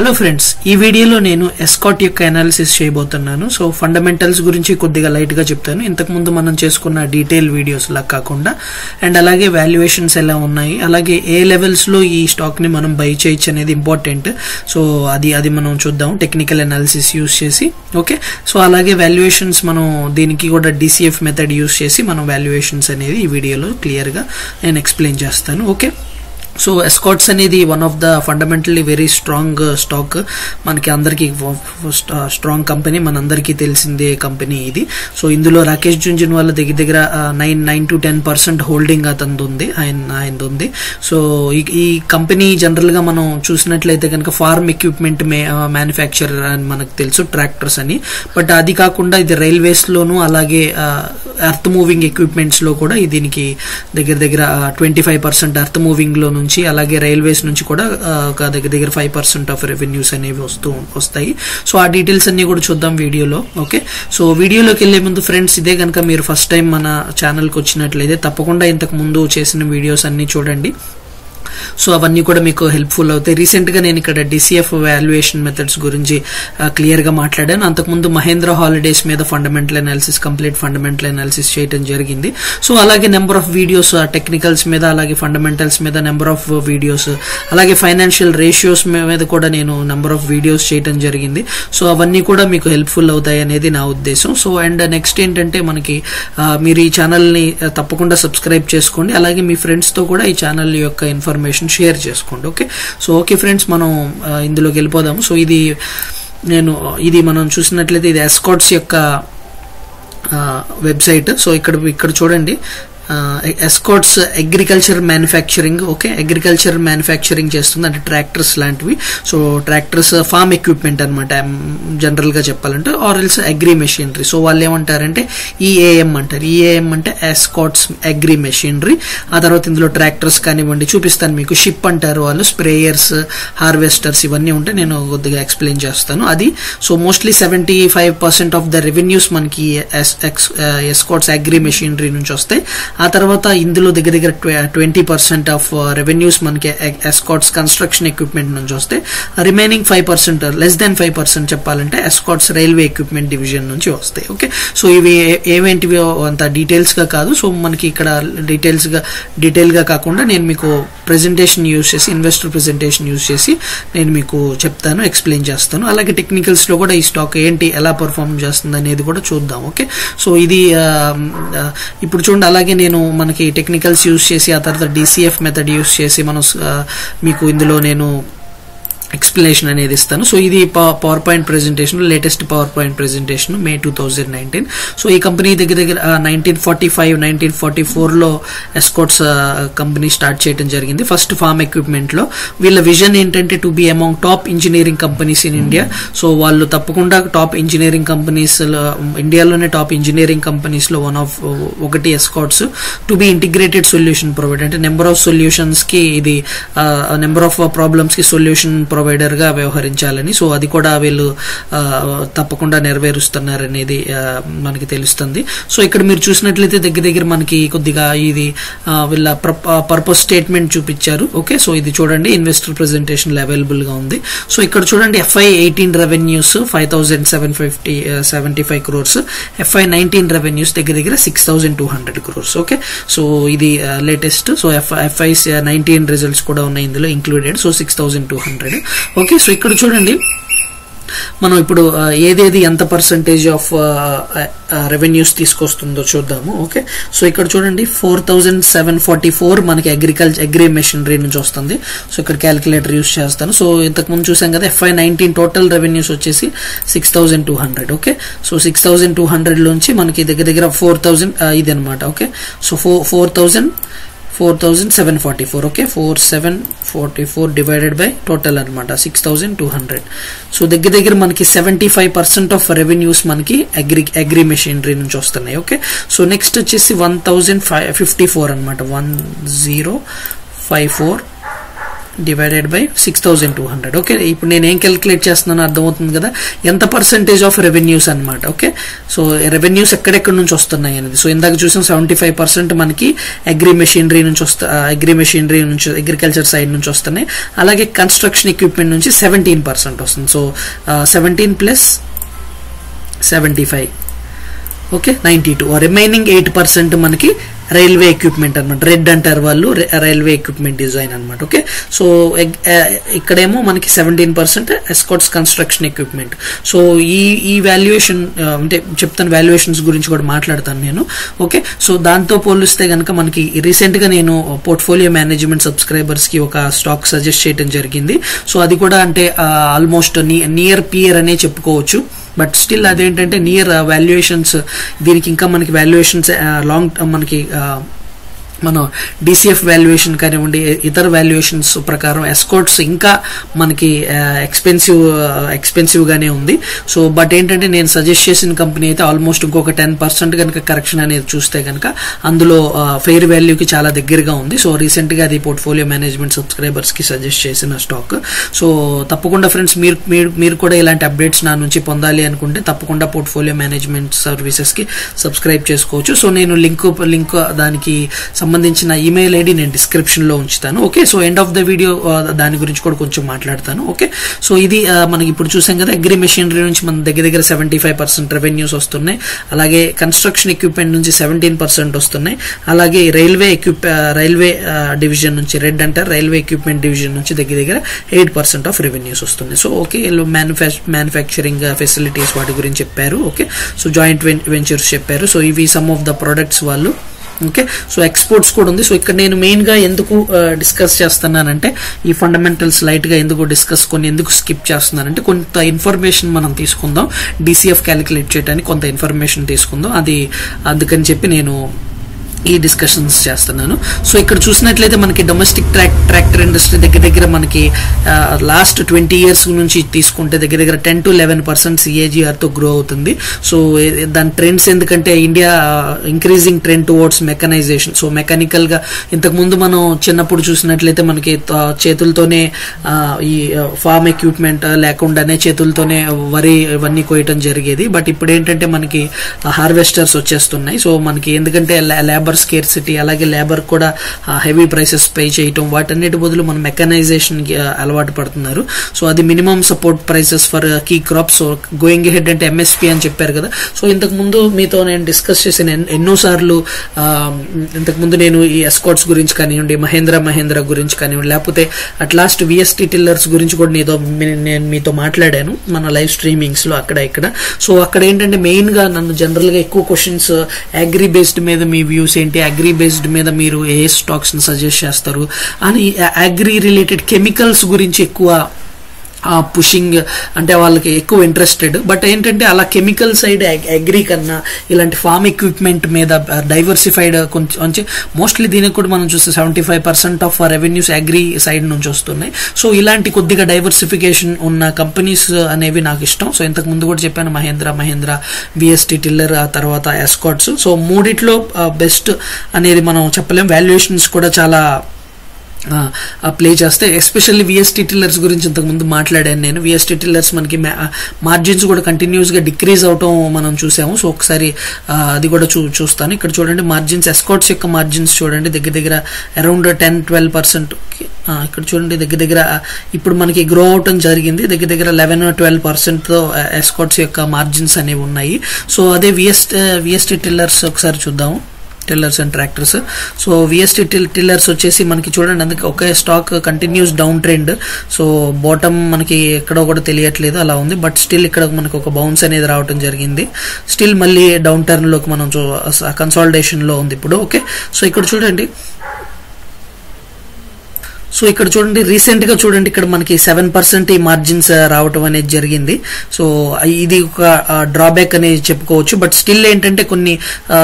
Hello friends, in this video I will escort your analysis. So fundamentals gurinchi koddiga light ga cheptanu. Intaku mundu manam chesukonna detail videos la kakunda and alage valuations ela unnayi, alage A levels lo ee stock ni manam buy cheyochu anedi important. So adi manam chuddam technical analysis use chesi. Okay, so alage valuations manam deeniki kuda DCF method use chesi manam valuations anedi ee video lo clear ga nenu explain chestanu. Okay, so Escorts is one of the fundamentally very strong stock. Manaki andarki strong company, manandarki telisinde company idi. So indulo Rakesh Jhunjhunwala degra 9 to 10% holding atandundi ayindundi. So ee company general ga manu chusnatlayite ganaka farm equipment manufacturer and manaku telusu tractors ani, but adi kaakunda idi railways lo nu alage earth moving equipments lo kuda idiniki degra 25% earth moving lo nu alage railways nunchi kuda దగ్గర 5% of revenues అనేవి వస్తాయి. So ఆ details అన్ని కూడా చూద్దాం వీడియోలో. Okay, so వీడియోలోకి వెళ్ళే ముందు ఫ్రెండ్స్, ఇదే గనక మీరు ఫస్ట్ టైం మన ఛానల్ కి వచ్చినట్లయితే తప్పకుండా ఇంతకు ముందు చేసిన వీడియోస్ అన్ని చూడండి. సో అవన్నీ కూడా మీకు హెల్ప్ఫుల్ అవుతాయి. రీసెంట్ గా నేను ఇక్కడ DCF వాల్యుయేషన్ మెథడ్స్ గురించి క్లియర్ గా మాట్లాడాను. అంతకుముందు మహేంద్ర హాలిడేస్ మీద fundamental analysis, complete fundamental analysis చేయడం జరిగింది. సో అలాగే నెంబర్ ఆఫ్ వీడియోస్ టెక్నికల్స్ మీద, అలాగే ఫండమెంటల్స్ మీద నెంబర్ ఆఫ్ వీడియోస్, అలాగే ఫైనాన్షియల్ రేషియోస్ మీద కూడా నేను నెంబర్ ఆఫ్ వీడియోస్ చేయడం జరిగింది. సో అవన్నీ కూడా మీకు హెల్ప్ఫుల్ అవుతాయి అనేది నా ఉద్దేశం. సో అండ్ నెక్స్ట్ ఏంటంటే మనకి మీరు ఈ ఛానల్ ని తప్పకుండా సబ్స్క్రైబ్ చేసుకోండి, అలాగే మీ ఫ్రెండ్స్ తో కూడా ఈ ఛానల్ యొక్క ఇన్ఫర్మేషన్ షేర్ చేసుకోండి. ఓకే, సో ఓకే ఫ్రెండ్స్, మనం ఇందులోకి వెళ్ళిపోదాము. సో ఇది మనం చూసినట్లయితే ఇది ఎస్కార్ట్స్ యొక్క వెబ్సైట్. సో ఇక్కడ చూడండి, ఎస్కార్ట్స్ అగ్రికల్చర్ మ్యానుఫ్యాక్చరింగ్ చేస్తుంది, అంటే ట్రాక్టర్స్ లాంటివి. సో ట్రాక్టర్స్ ఫార్మ్ ఎక్విప్మెంట్ అనమాట జనరల్ గా చెప్పాలంటే, or else agri machinery. So వాళ్ళు ఏమంటారంటే EAM అంటారు. EAM అంటే ఎస్కార్ట్స్ అగ్రి మెషినరీ. ఆ తర్వాత ఇందులో ట్రాక్టర్స్ కానివ్వండి చూపిస్తాను మీకు, షిప్ అంటారు వాళ్ళు, స్ప్రేయర్స్, హార్వెస్టర్స్ ఇవన్నీ ఉంటే నేను కొద్దిగా ఎక్స్ప్లెయిన్ చేస్తాను అది. So mostly 75% of the revenues మనకి ఎస్కార్ట్స్ అగ్రి మెషినరీ నుంచి వస్తాయి. ఆ తర్వాత ఇందులో దగ్గర 20% ఆఫ్ రెవెన్యూస్ మనకి ఎస్కార్ట్స్ కన్స్ట్రక్షన్ ఎక్విప్మెంట్ నుంచి వస్తే, రిమైనింగ్ 5%, less than 5% చెప్పాలంటే ఎస్కార్ట్స్ రైల్వే ఎక్విప్మెంట్ డివిజన్ నుంచి వస్తాయి. ఓకే, సో ఇవి ఏవేంటివి అంత డీటెయిల్స్ గా కాదు. సో మనకి ఇక్కడ డీటెయిల్ గా కాకుండా నేను మీకు ప్రెజెంటేషన్ యూజ్ చేసి, ఇన్వెస్టర్ ప్రెజెంటేషన్ యూజ్ చేసి నేను మీకు చెప్తాను, ఎక్స్ప్లెయిన్ చేస్తాను. అలాగే టెక్నికల్స్ లో కూడా ఈ స్టాక్ ఏంటి, ఎలా పర్ఫార్మ్ చేస్తుంది అనేది కూడా చూద్దాం. ఓకే, సో ఇది ఇప్పుడు చూడండి. అలాగే నేను మనకి టెక్నికల్స్ యూజ్ చేసి, ఆ తర్వాత DCF మెథడ్ యూజ్ చేసి మనం మీకు ఇందులో నేను ఎక్స్ప్లెనేషన్ అనేది ఇస్తాను. సో ఇది power point presentation, latest power point presentation May 2019. So ఈ కంపెనీ దగ్గర 1945-1944 లో ఎస్కార్ట్స్ కంపెనీ స్టార్ట్ చేయడం జరిగింది. ఫస్ట్ ఫార్మ్ ఎక్విప్మెంట్ లో వీళ్ళ విజన్ ఏంటంటే to be among top engineering companies in India. So వాళ్ళు తప్పకుండా టాప్ ఇంజనీరింగ్ కంపెనీస్, ఇండియాలోనే టాప్ ఇంజనీరింగ్ కంపెనీస్ లో ఒకటి Escorts. To be integrated solution provider, అంటే నెంబర్ ఆఫ్ సొల్యూషన్స్ కి ఇది, నెంబర్ ఆఫ్ ప్రాబ్లమ్స్ కి సొల్యూషన్ ప్రొవైడర్ గా వ్యవహరించాలని. సో అది కూడా వీళ్ళు తప్పకుండా నెరవేరుస్తున్నారనేది మనకి తెలుస్తుంది. సో ఇక్కడ మీరు చూసినట్లయితే దగ్గర మనకి కొద్దిగా ఇది వీళ్ళ పర్పస్ స్టేట్మెంట్ చూపించారు. ఓకే, సో ఇది చూడండి, ఇన్వెస్టర్ ప్రెజెంటేషన్ అవైలబుల్ గా ఉంది. సో ఇక్కడ చూడండి, FY18 revenues 5,775 crores, FY19 revenues దగ్గర 6,200 crores. ఓకే, సో ఇది లేటెస్ట్. సో FY19 రిజల్ట్స్ కూడా ఉన్నాయి ఇందులో ఇంక్లూడెడ్. సో 6,200. ఓకే, సో ఇక్కడ చూడండి, మనం ఇప్పుడు ఏదేది ఎంత పర్సంటేజ్ ఆఫ్ రెవెన్యూస్ తీసుకొస్తుందో చూద్దాము. ఓకే, సో ఇక్కడ చూడండి 4,744 మనకి అగ్రి మెషినరీ నుంచి వస్తుంది. సో ఇక్కడ క్యాలిక్యులేటర్ యూస్ చేస్తాను. సో ఇంతకు ముందు చూసాం కదా, FY19 టోటల్ రెవెన్యూస్ వచ్చేసి 6,200. ఓకే, సో 6,200 నుంచి మనకి దగ్గర 4,000 ఇది అనమాట. Okay, so 4,744. Okay, 4,744 divided by total అనమాట 6,200. సో దగ్గర మనకి 75% ఆఫ్ రెవెన్యూస్ మనకి అగ్రి మెషినరీ నుంచి వస్తున్నాయి. ఓకే, సో నెక్స్ట్ వచ్చేసి 1,054 అనమాట, 1,054 divided by 6200. Okay, now I calculate the percentage of revenues. Okay, so revenues are correct. So in that 75% monkey agri machinery, agriculture side, and construction equipment 17%. So 17 plus 75. Okay, 92. Or remaining 8% manaki railway equipment anamata. Red antar vallu railway equipment design anamata. Okay, so ikkademo manaki 17% Escorts construction equipment. So ee valuation ante cheptan valuations gurinchi kuda maatladtanu nenu. Okay, so danto poliste ganaka manaki recent ga nenu portfolio management subscribers ki oka stock suggest cheyadam jarigindi. So adi kuda ante almost near peer ane cheppukovachu. But still adentante near valuations deeniki inka manaki valuations long term manaki mano DCF valuation kariyundi other valuations prakaram Escorts inka manaki expensive gaane undi. So but entante nenu suggest chesin company aithe almost inkoka 10% ganaka correction anedi chuste ganaka andulo fair value ki chaala deggirga undi. So recent ga adi portfolio management subscribers ki suggest chesina stock. So tappakunda friends meer kuda ilanti updates na nunchi pondali anukunte tappakunda portfolio management services ki subscribe chesukochu. So nenu link daniki సంబంధించిన email ID నేను description లో ఉంచుతాను. Okay, so end of the video దాని గురించి కూడా కొంచెం మాట్లాడతాను. Okay, so ఇది మనకి ఇప్పుడు చూసాం కదా, అగ్రి మెషినరీ నుంచి మన దగ్గర 75% రెవెన్యూస్ వస్తున్నాయి, అలాగే కన్స్ట్రక్షన్ ఎక్విప్మెంట్ నుంచి 17% వస్తున్నాయి, అలాగే రైల్వే డివిజన్ నుంచి రెడ్ అంటారు రైల్వే ఎక్విప్మెంట్ డివిజన్ నుంచి దగ్గర 8% ఆఫ్ రెవెన్యూస్ వస్తున్నాయి. సో ఓకే, మ్యానుఫ్యాక్చరింగ్ ఫెసిలిటీస్ వాటి గురించి చెప్పారు. ఓకే, సో జాయింట్ వెంచర్స్ చెప్పారు. సో ఇవి సమ్ ఆఫ్ ద ప్రొడక్ట్స్ వాళ్ళు. ఓకే, సో ఎక్స్పోర్ట్స్ కూడా ఉంది. సో ఇక్కడ నేను మెయిన్ గా ఎందుకు డిస్కస్ చేస్తున్నానంటే ఈ ఫండమెంటల్స్ లైట్ గా ఎందుకు డిస్కస్ కొని ఎందుకు స్కిప్ చేస్తున్నానంటే కొంత ఇన్ఫర్మేషన్ మనం తీసుకుందాం, DCF క్యాలిక్యులేట్ చేయడానికి కొంత ఇన్ఫర్మేషన్ తీసుకుందాం, అది అందుకని చెప్పి నేను ఈ డిస్కషన్స్ చేస్తున్నాను. సో ఇక్కడ చూసినట్లయితే మనకి డొమెస్టిక్ ట్రాక్టర్ ఇండస్ట్రీ దగ్గర మనకి లాస్ట్ 20 years నుంచి తీసుకుంటే దగ్గర 10 to 11% CAGRతో గ్రో అవుతుంది. సో దాని ట్రెండ్స్ ఎందుకంటే India increasing trend towards mechanization. So mechanical గా ఇంతకుముందు మనం చిన్నప్పుడు చూసినట్లయితే మనకి చేతులతోనే ఈ ఫార్మ్ ఎక్విప్మెంట్ లేకుండానే చేతులతోనే వరి ఇవన్నీ కోయటం జరిగేది. బట్ ఇప్పుడు ఏంటంటే మనకి హార్వెస్టర్స్ వచ్చేస్తున్నాయి. సో మనకి ఎందుకంటే లేబర్ స్కేర్సిటీ అలాగే లేబర్ కూడా హెవీ ప్రైసెస్ పే చేయటం వాటన్నిటి బదులు మనం మెకనైజేషన్ అలవాటు పడుతున్నారు. సో అది minimum support prices for key crops going head అంటే MSP అని చెప్పారు కదా. సో ఇంతకు ముందు మీతో నేను డిస్కస్ చేసిన ఎన్నోసార్లు ఇంతకుముందు నేను ఈ Escorts గురించి కానివ్వండి, మహీంద్రా గురించి కానివ్వండి, లేకపోతే అట్ లాస్ట్ VST టిల్లర్స్ గురించి కూడా నేను మీతో మాట్లాడాను మన లైవ్ స్ట్రీమింగ్స్ లో అక్కడ ఇక్కడ. సో అక్కడ ఏంటంటే మెయిన్ గా నన్ను జనరల్ గా ఎక్కువ క్వశ్చన్స్ అగ్రి బేస్డ్ మీద మీ వ్యూ ఏంటి, అగ్రి బేస్డ్ మీద మీరు ఏ స్టాక్స్ ని సజెస్ట్ చేస్తారు అని అగ్రి రిలేటెడ్ కెమికల్స్ గురించి ఎక్కువ పుషింగ్ అంటే వాళ్ళకి ఎక్కువ ఇంట్రెస్టెడ్. బట్ ఏంటంటే అలా కెమికల్ సైడ్ అగ్రి కన్నా ఇలాంటి ఫార్మ్ ఎక్విప్మెంట్ మీద డైవర్సిఫైడ్ కొంచెం మోస్ట్లీ దీనికి కూడా మనం చూస్తే 75% ఆఫ్ రెవెన్యూస్ అగ్రి సైడ్ నుంచి వస్తున్నాయి. సో ఇలాంటి కొద్దిగా డైవర్సిఫికేషన్ ఉన్న కంపెనీస్ అనేవి నాకు ఇష్టం. సో ఇంతకు ముందు కూడా చెప్పాను మహీంద్రా, VST టిల్లర్, ఆ తర్వాత Escorts. సో మూడిట్లో బెస్ట్ అనేది మనం చెప్పలేం, వాల్యుయేషన్స్ కూడా చాలా ప్లే చేస్తే. ఎస్పెషల్లీ VST టిల్లర్స్ గురించి ఇంతకుముందు మాట్లాడాను నేను. VST టిల్లర్స్ మనకి మార్జిన్స్ కూడా కంటిన్యూస్గా డిక్రీజ్ అవటం మనం చూసాము. సో ఒకసారి అది కూడా చూస్తాను. ఇక్కడ చూడండి మార్జిన్స్, Escorts యొక్క మార్జిన్స్ చూడండి దగ్గర అరౌండ్ 10-12%. ఇక్కడ చూడండి దగ్గర ఇప్పుడు మనకి గ్రో అవటం జరిగింది. దగ్గర 11-12%తో Escorts యొక్క మార్జిన్స్ అనేవి ఉన్నాయి. సో అదే VST టిల్లర్స్ ఒకసారి చూద్దాము, tillers and tractors. So VST tillers వచ్చేసి మనకి చూడండి అందుకే ఒకే stock continuous down trend. So bottom మనకి ఎక్కడో కూడా తెలియట్లేదు అలా ఉంది. బట్ స్టిల్ ఇక్కడ మనకి ఒక బౌన్స్ అనేది రావడం జరిగింది. స్టిల్ మళ్ళీ డౌన్ టర్న్ లోకి మనం కన్సాలిడేషన్ లో ఉంది ఇప్పుడు. ఓకే, సో ఇక్కడ చూడండి, రీసెంట్ గా చూడండి ఇక్కడ మనకి 7% ఈ మార్జిన్స్ రావటం అనేది జరిగింది. సో ఇది ఒక డ్రాబ్యాక్ అనేది చెప్పుకోవచ్చు. బట్ స్టిల్ ఏంటంటే కొన్ని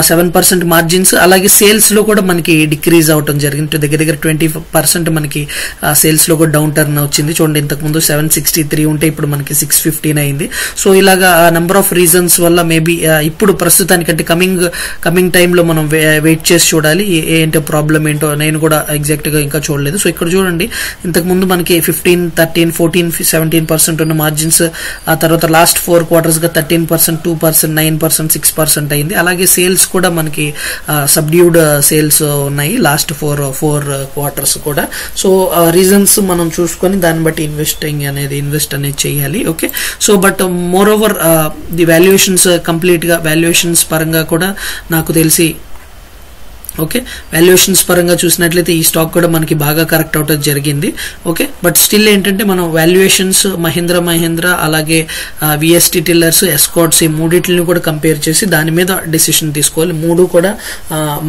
7% మార్జిన్స్, అలాగే సేల్స్ లో కూడా మనకి డిక్రీజ్ అవటం జరిగింది. దగ్గర 20% మనకి సేల్స్ లో కూడా డౌన్ టర్న్ వచ్చింది. చూడండి ఇంతకుముందు 763 ఉంటే ఇప్పుడు మనకి 615 అయింది. సో ఇలాగా నెంబర్ ఆఫ్ రీజన్స్ వల్ల మేబీ ఇప్పుడు ప్రస్తుతానికంటే కమింగ్ టైమ్ లో మనం వెయిట్ చేసి చూడాలి ఏంటో ప్రాబ్లం ఏంటో నేను కూడా ఎగ్జాక్ట్ గా ఇంకా చూడలేదు. సో ఇక్కడ చూడండి ఇంతకు ముందు మనకి 15%, 13%, 14%, 17% ఉన్న మార్జిన్స్, ఆ తర్వాత లాస్ట్ 4 క్వార్టర్స్ గా 13%, 2%, 9%, 6% అయింది. అలాగే సేల్స్ కూడా మనకి సబ్డ్యూడ్ సేల్స్ ఉన్నాయి లాస్ట్ 4 క్వార్టర్స్ కూడా. సో రీజన్స్ మనం చూసుకొని దాన్ని బట్టి ఇన్వెస్ట్ అనేది చేయాలి. Okay, so but more over the valuations complete గా వాల్యుయేషన్స్ పరంగా కూడా నాకు తెలిసి ఓకే వాల్యుయేషన్స్ పరంగా చూసినట్లయితే ఈ స్టాక్ కూడా మనకి బాగా కరెక్ట్ అవటం జరిగింది. ఓకే, బట్ స్టిల్ ఏంటంటే మనం వాల్యుయేషన్స్ మహీంద్రా మహీంద్రా అలాగే విఎస్టీ టిల్లర్స్ ఎస్కార్ట్స్ ఈ మూడింటిని కూడా కంపేర్ చేసి దాని మీద డెసిషన్ తీసుకోవాలి. మూడు కూడా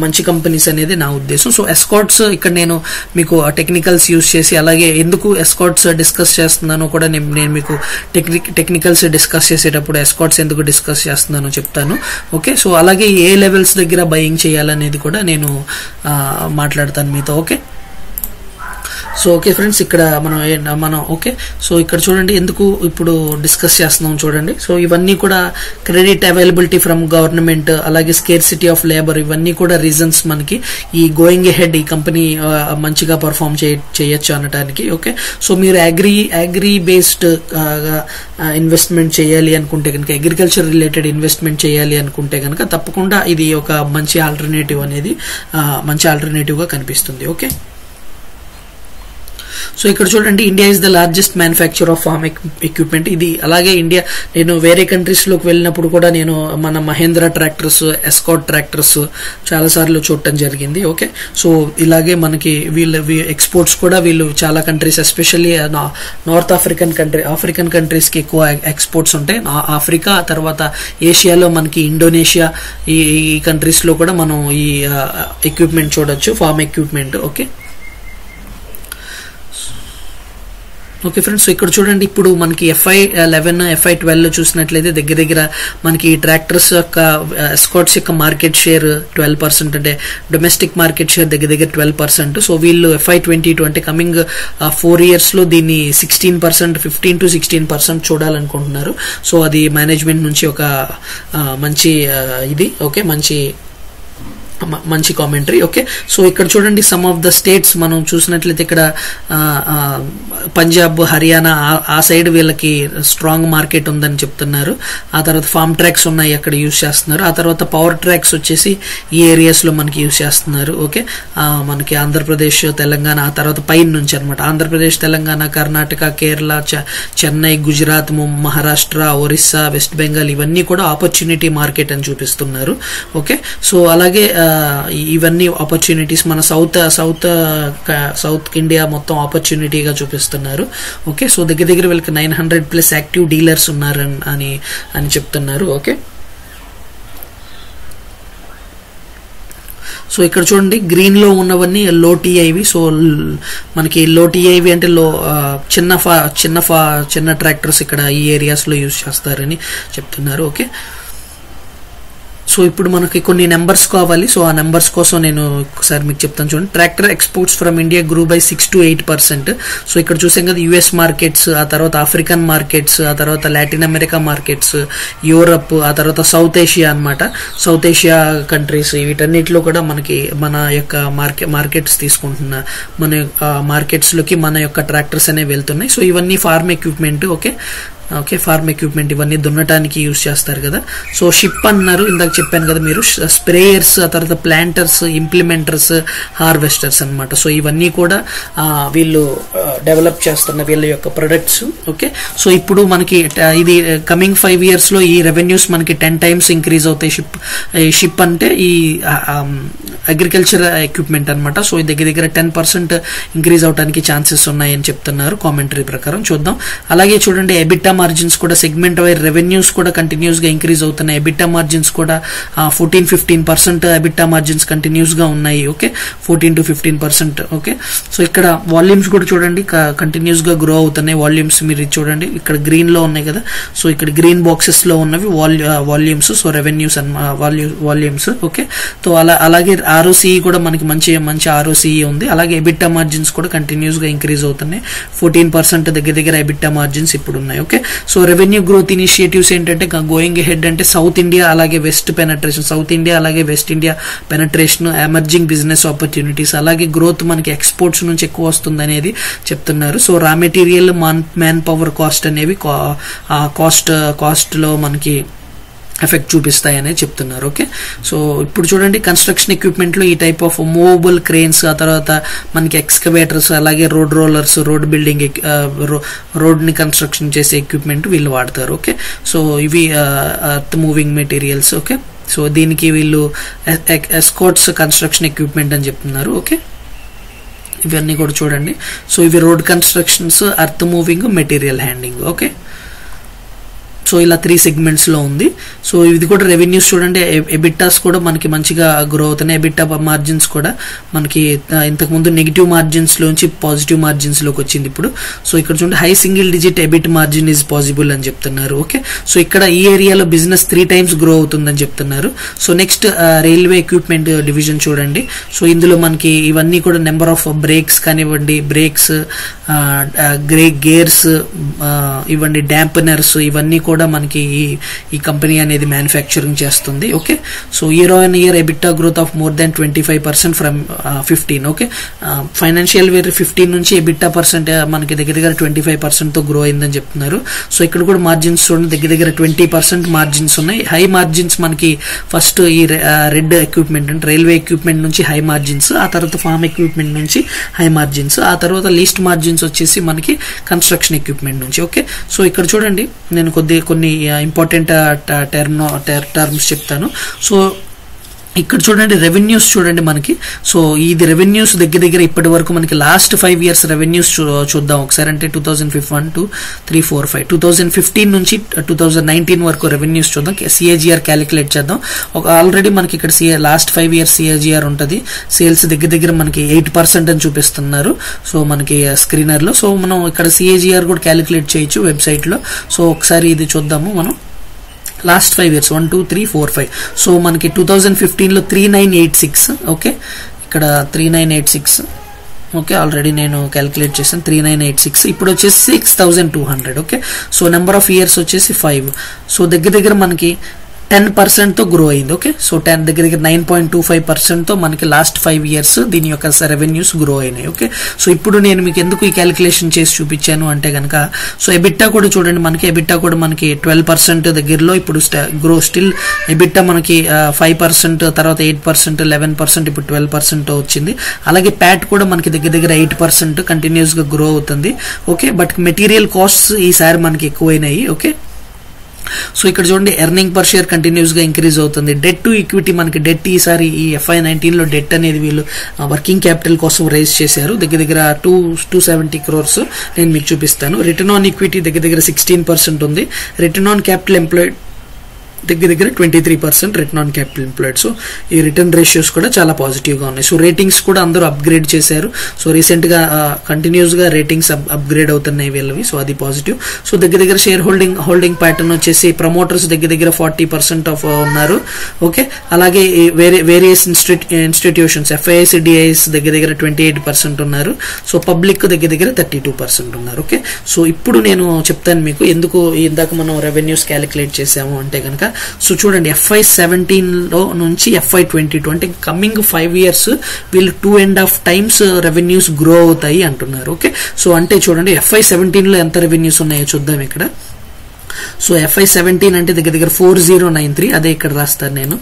మంచి కంపెనీస్ అనేది నా ఉద్దేశం. సో ఎస్కార్ట్స్ ఇక్కడ నేను మీకు టెక్నికల్స్ యూజ్ చేసి అలాగే ఎందుకు ఎస్కార్ట్స్ డిస్కస్ చేస్తున్నానో కూడా నేను మీకు టెక్నికల్స్ డిస్కస్ చేసేటప్పుడు ఎస్కార్ట్స్ ఎందుకు డిస్కస్ చేస్తున్నానో చెప్తాను. ఓకే, సో అలాగే ఏ లెవెల్స్ దగ్గర బయింగ్ చేయాలనేది కూడా నేను మాట్లాడతాను మీతో. ఓకే, సో ఓకే ఫ్రెండ్స్, ఇక్కడ మనం ఓకే సో ఇక్కడ చూడండి ఎందుకు ఇప్పుడు డిస్కస్ చేస్తున్నాం చూడండి. సో ఇవన్నీ కూడా క్రెడిట్ అవైలబిలిటీ ఫ్రమ్ గవర్నమెంట్ అలాగే స్కేర్సిటీ ఆఫ్ లేబర్ ఇవన్నీ కూడా రీజన్స్ మనకి ఈ గోయింగ్ హెడ్ ఈ కంపెనీ మంచిగా పర్ఫామ్ చేయొచ్చు అనడానికి. ఓకే, సో మీరు అగ్రి బేస్డ్ ఇన్వెస్ట్మెంట్ చేయాలి అనుకుంటే కనుక అగ్రికల్చర్ రిలేటెడ్ ఇన్వెస్ట్మెంట్ చేయాలి అనుకుంటే కనుక తప్పకుండా ఇది ఒక మంచి ఆల్టర్నేటివ్ అనేది మంచి ఆల్టర్నేటివ్ గా కనిపిస్తుంది. ఓకే, సో ఇక్కడ చూడండి India is the largest manufacture of farm equipment ఇది. అలాగే ఇండియా నేను వేరే కంట్రీస్ లోకి వెళ్ళినప్పుడు కూడా నేను మన మహీంద్రా ట్రాక్టర్స్ ఎస్కార్ట్ ట్రాక్టర్స్ చాలా సార్లు చూడటం జరిగింది. ఓకే, సో ఇలాగే మనకి వీళ్ళ ఎక్స్పోర్ట్స్ కూడా వీళ్ళు చాలా countries especially north African countries కి ఎక్కువ ఎక్స్పోర్ట్స్ ఉంటాయి. ఆఫ్రికా తర్వాత ఏషియాలో మనకి ఇండోనేషియా ఈ కంట్రీస్ లో కూడా మనం ఈ ఎక్విప్మెంట్ చూడొచ్చు farm equipment. Okay okay friends, ఇక్కడ చూడండి ఇప్పుడు మనకి FY11 FY12 లో చూసినట్లయితే దగ్గర మనకి ట్రాక్టర్స్ యొక్క ఎస్కార్ట్స్ యొక్క మార్కెట్ షేర్ 12% అంటే డొమెస్టిక్ మార్కెట్ షేర్ దగ్గర 12%. సో వీళ్ళు FY22 అంటే కమింగ్ 4 years లో దీన్ని 16%, 15 to 16% చూడాలనుకుంటున్నారు. సో అది మేనేజ్మెంట్ నుంచి ఒక మంచి ఇది ఓకే మంచి కామెంటరీ. ఓకే, సో ఇక్కడ చూడండి సమ్ ఆఫ్ ద స్టేట్స్ మనం చూసినట్లయితే ఇక్కడ పంజాబ్ హర్యానా ఆ సైడ్ వీళ్ళకి స్ట్రాంగ్ మార్కెట్ ఉందని చెప్తున్నారు. ఆ తర్వాత ఫామ్ ట్రాక్స్ ఉన్నాయి అక్కడ యూజ్ చేస్తున్నారు. ఆ తర్వాత పవర్ ట్రాక్స్ వచ్చేసి ఈ ఏరియాస్ లో మనకి యూజ్ చేస్తున్నారు. ఓకే, మనకి ఆంధ్రప్రదేశ్ తెలంగాణ ఆ తర్వాత పైన నుంచి అనమాట ఆంధ్రప్రదేశ్ తెలంగాణ కర్ణాటక కేరళ చెన్నై గుజరాత్ మహారాష్ట్ర ఒరిస్సా వెస్ట్ బెంగాల్ ఇవన్నీ కూడా ఆపర్చునిటీ మార్కెట్ అని చూపిస్తున్నారు. ఓకే, సో అలాగే ఇవన్నీ ఆపర్చునిటీస్ మన సౌత్ ఇండియా మొత్తం ఆపర్చునిటీగా చూపిస్తున్నారు. ఓకే, సో దగ్గర వీళ్ళకి 900+ యాక్టివ్ డీలర్స్ ఉన్నారు అని చెప్తున్నారు. ఓకే, సో ఇక్కడ చూడండి గ్రీన్ లో ఉన్నవన్నీ లో TIV. సో మనకి లో TIV అంటే చిన్న ట్రాక్టర్స్ ఇక్కడ ఈ ఏరియాస్ లో యూజ్ చేస్తారని చెప్తున్నారు. ఓకే, సో ఇప్పుడు మనకి కొన్ని నెంబర్స్ కావాలి. సో ఆ నెంబర్స్ కోసం నేను ఒకసారి మీకు చెప్తాను చూడండి. Tractor exports from India గ్రూ by 6 to 8%. So ఇక్కడ చూసాం కదా US మార్కెట్స్, ఆ తర్వాత ఆఫ్రికన్ మార్కెట్స్, ఆ తర్వాత లాటిన్ అమెరికా మార్కెట్స్, యూరప్, ఆ తర్వాత సౌత్ ఏషియా అనమాట సౌత్ ఏషియా కంట్రీస్ వీటన్నిటిలో కూడా మనకి మన యొక్క మార్కెట్స్ తీసుకుంటున్న మన మార్కెట్స్ లోకి మన యొక్క ట్రాక్టర్స్ అనేవి వెళ్తున్నాయి. సో ఇవన్నీ farm equipment. Okay farm equipment ఇవన్నీ దున్నటానికి యూజ్ చేస్తారు కదా. సో షిప్ అన్నారు ఇందాక చెప్పాను కదా మీరు స్ప్రేయర్స్, ఆ తర్వాత ప్లాంటర్స్, ఇంప్లిమెంటర్స్, హార్వెస్టర్స్ అనమాట. సో ఇవన్నీ కూడా వీళ్ళు డెవలప్ చేస్తున్న వీళ్ళ యొక్క ప్రొడక్ట్స్. ఓకే, సో ఇప్పుడు మనకి ఇది కమింగ్ 5 years లో ఈ రెవెన్యూస్ మనకి 10 times ఇంక్రీజ్ అవుతాయి. షిప్ అంటే ఈ అగ్రికల్చర్ ఎక్విప్మెంట్ అనమాట. సో దగ్గర 10% ఇంక్రీజ్ అవడానికి ఛాన్సెస్ ఉన్నాయని చెప్తున్నారు కామెంటరీ ప్రకారం. చూద్దాం. అలాగే చూడండి EBITDA మార్జిన్స్ కూడా సెగ్మెంట్ వైజ్ రెవెన్యూస్ కూడా కంటిన్యూస్ గా ఇంక్రీజ్ అవుతున్నాయి. EBITDA మార్జిన్స్ కూడా 14-15% EBITDA మార్జిన్స్ కంటిన్యూస్ గా ఉన్నాయి. Okay, 14 to 15%. ఓకే, సో ఇక్కడ వాల్యూమ్స్ కూడా చూడండి కంటిన్యూస్ గా గ్రో అవుతున్నాయి. వాల్యూమ్స్ మీరు చూడండి ఇక్కడ గ్రీన్ లో ఉన్నాయి కదా. సో ఇక్కడ గ్రీన్ బాక్సెస్ లో ఉన్నవి volumes. So revenues volumes. Okay, so అలాగే ROC కూడా మనకి మంచి ROC ఉంది. అలాగే EBITDA మార్జిన్స్ కూడా కంటిన్యూస్ గా ఇంక్రీజ్ అవుతున్నాయి. 14% దగ్గర EBITDA మార్జిన్స్ ఇప్పుడు ఉన్నాయి. Okay, So revenue growth initiatives ఏంటంటే going ahead అంటే South India అలాగే West penetration, South India అలాగే West India penetration, emerging business opportunities, అలాగే growth మనకి exports నుంచి ఎక్కువ వస్తుందనేది చెప్తున్నారు. So raw material man power cost అనేవి కాస్ట్ లో మనకి ఎఫెక్ట్ చూపిస్తాయనే చెప్తున్నారు. ఓకే, సో ఇప్పుడు చూడండి కన్స్ట్రక్షన్ ఎక్విప్మెంట్లో ఈ టైప్ ఆఫ్ మూవబుల్ క్రేన్స్, ఆ తర్వాత మనకి ఎక్స్కవేటర్స్, అలాగే రోడ్ రోలర్స్, రోడ్ బిల్డింగ్, రోడ్ని కన్స్ట్రక్షన్ చేసే ఎక్విప్మెంట్ వీళ్ళు వాడతారు. ఓకే, సో ఇవి earth moving materials. Okay, so దీనికి వీళ్ళు ఎస్కార్ట్స్ కన్స్ట్రక్షన్ ఎక్విప్మెంట్ అని చెప్తున్నారు. ఓకే, ఇవన్నీ కూడా చూడండి. సో ఇవి road constructions, earth moving, material handing. Okay, so ఇలా 3 సెగ్మెంట్స్ లో ఉంది. సో ఇది కూడా రెవెన్యూస్ చూడండి, ఎబిటాస్ కూడా మనకి మంచిగా గ్రో అవుతున్నాయి. ఎబిటా మార్జిన్స్ కూడా మనకి ఇంతకుముందు నెగిటివ్ మార్జిన్స్ లోంచి పాజిటివ్ మార్జిన్స్ లోకి వచ్చింది ఇప్పుడు. సో ఇక్కడ చూడండి high single digit EBIT margin is possible అని చెప్తున్నారు. ఓకే, సో ఇక్కడ ఈ ఏరియాలో బిజినెస్ 3 times గ్రో అవుతుందని చెప్తున్నారు. So next railway equipment division చూడండి. సో ఇందులో మనకి ఇవన్నీ కూడా నెంబర్ ఆఫ్ బ్రేక్స్ కానివ్వండి, బ్రేక్స్, గేర్స్ ఇవ్వండి, డాంపనర్స్, ఇవన్నీ కూడా మనకి ఈ కంపెనీ అనేది మ్యానుఫ్యాక్చరింగ్ చేస్తుంది. Okay, so year on year EBITDA growth of more than 25% from 15. Okay, financial year 15 నుంచి ఎబిటా పర్సెంట్ మనకి దగ్గర దగ్గర 25% తో గ్రో అయిందని చెప్తున్నారు. సో ఇక్కడ కూడా మార్జిన్స్ చూడండి, దగ్గర దగ్గర 20% మార్జిన్స్ ఉన్నాయి. హై మార్జిన్స్ మనకి ఫస్ట్ ఈ రెడ్ ఎక్విప్మెంట్ అంటే రైల్వే ఎక్విప్మెంట్ నుంచి హై మార్జిన్స్, ఆ తర్వాత ఫార్మ్ ఎక్విప్మెంట్ నుంచి హై మార్జిన్స్, ఆ తర్వాత లీస్ట్ మార్జిన్స్ వచ్చేసి మనకి కన్స్ట్రక్షన్ ఎక్విప్మెంట్ నుంచి. ఓకే, సో ఇక్కడ చూడండి నేను కొన్ని ఇంపార్టెంట్ టర్మ్స్ చెప్తాను. సో ఇక్కడ చూడండి రెవెన్యూస్ చూడండి మనకి. సో ఇది రెవెన్యూస్ దగ్గర దగ్గర ఇప్పటి వరకు మనకి లాస్ట్ 5 years రెవెన్యూస్ చూద్దాం ఒకసారి. అంటే 2015 నుంచి 2019 వరకు రెవెన్యూస్ చూద్దాం. CAGR క్యాలిక్యులేట్ చేద్దాం. ఆల్రెడీ మనకి ఇక్కడ లాస్ట్ 5 years CAGR ఉంటుంది. సేల్స్ దగ్గర దగ్గర మనకి 8% అని చూపిస్తున్నారు సో మనకి స్క్రీనర్ లో. సో మనం ఇక్కడ CAGR కూడా క్యాలిక్యులేట్ చేయొచ్చు వెబ్సైట్ లో. సో ఒకసారి ఇది చూద్దాము మనం. Last 5 years 1, 2, 3, 4, 5. సో మనకి 2015లో 3986. ఓకే, ఇక్కడ 3986. ఓకే, ఆల్రెడీ నేను క్యాలిక్యులేట్ చేశాను 3986. ఇప్పుడు వచ్చేసి 6200. Okay, so number of years వచ్చేసి 5. సో దగ్గర దగ్గర మనకి 10% తో గ్రో అయింది. ఓకే, సో 10 దగ్గర దగ్గర 9.25% తో మనకి లాస్ట్ 5 years దీని యొక్క రెవెన్యూస్ గ్రో అయినాయి. ఓకే, సో ఇప్పుడు నేను మీకు ఎందుకు ఈ క్యాలిక్యులేషన్ చేసి చూపించాను అంటే కనుక, సో ఎబిట్టా కూడా చూడండి మనకి, ఎబిట్టా కూడా మనకి 12% దగ్గరలో ఇప్పుడు గ్రో స్టిల్ ఎబిట్టా మనకి 5%, తర్వాత 8%, 11%, ఇప్పుడు 12% వచ్చింది. అలాగే ప్యాట్ కూడా మనకి దగ్గర దగ్గర 8% కంటిన్యూస్ గా గ్రో అవుతుంది. ఓకే, బట్ మెటీరియల్ కాస్ట్స్ ఈసారి మనకి ఎక్కువైనాయి. ఓకే, సో ఇక్కడ చూడండి ఎర్నింగ్ పర్ షేర్ కంటిన్యూస్ గా ఇంక్రీజ్ అవుతుంది. డెట్ టు ఈక్విటీ మనకి డెట్ ఈసారి ఈ FY19 లో డెట్ అనేది వీళ్ళు వర్కింగ్ క్యాపిటల్ కోసం రైజ్ చేశారు. దగ్గర దగ్గర 270 crores నేను మీకు చూపిస్తాను. రిటర్న్ ఆన్ ఈక్విటీ దగ్గర దగ్గర 16% ఉంది. రిటర్న్ ఆన్ క్యాపిటల్ ఎంప్లాయిడ్ దగ్గర దగ్గర 23% return on capital employed. So ఈ రిటర్న్ రేషియోస్ కూడా చాలా పాజిటివ్ గా ఉన్నాయి. సో రేటింగ్స్ కూడా అందరూ అప్గ్రేడ్ చేశారు. సో రీసెంట్ గా కంటిన్యూస్ గా రేటింగ్స్ అప్గ్రేడ్ అవుతున్నాయి వీళ్ళవి. సో అది పాజిటివ్. సో దగ్గర దగ్గర షేర్ హోల్డింగ్ ప్యాటర్న్ వచ్చేసి ప్రమోటర్స్ దగ్గర దగ్గర 40% ఆఫ్ ఉన్నారు. ఓకే, అలాగే వేరియస్ ఇన్స్టిట్యూషన్స్ FIS, DIS దగ్గర దగ్గర 28% ఉన్నారు. సో పబ్లిక్ దగ్గర దగ్గర 32% ఉన్నారు. ఓకే, సో ఇప్పుడు నేను చెప్తాను మీకు ఎందుకు ఇందాక మనం రెవెన్యూస్ క్యాలిక్యులేట్ చేసాము అంటే కనుక. సో చూడండి FY17 లో నుంచి FY22 అంటే కమింగ్ 5 years వీళ్ళు 2.5 times రెవెన్యూస్ గ్రో అవుతాయి అంటున్నారు. ఓకే, సో అంటే చూడండి FY17లో ఎంత రెవెన్యూస్ ఉన్నాయో చూద్దాం ఇక్కడ. సో FY17 అంటే దగ్గర దగ్గర 4093, అదే ఇక్కడ రాస్తాను నేను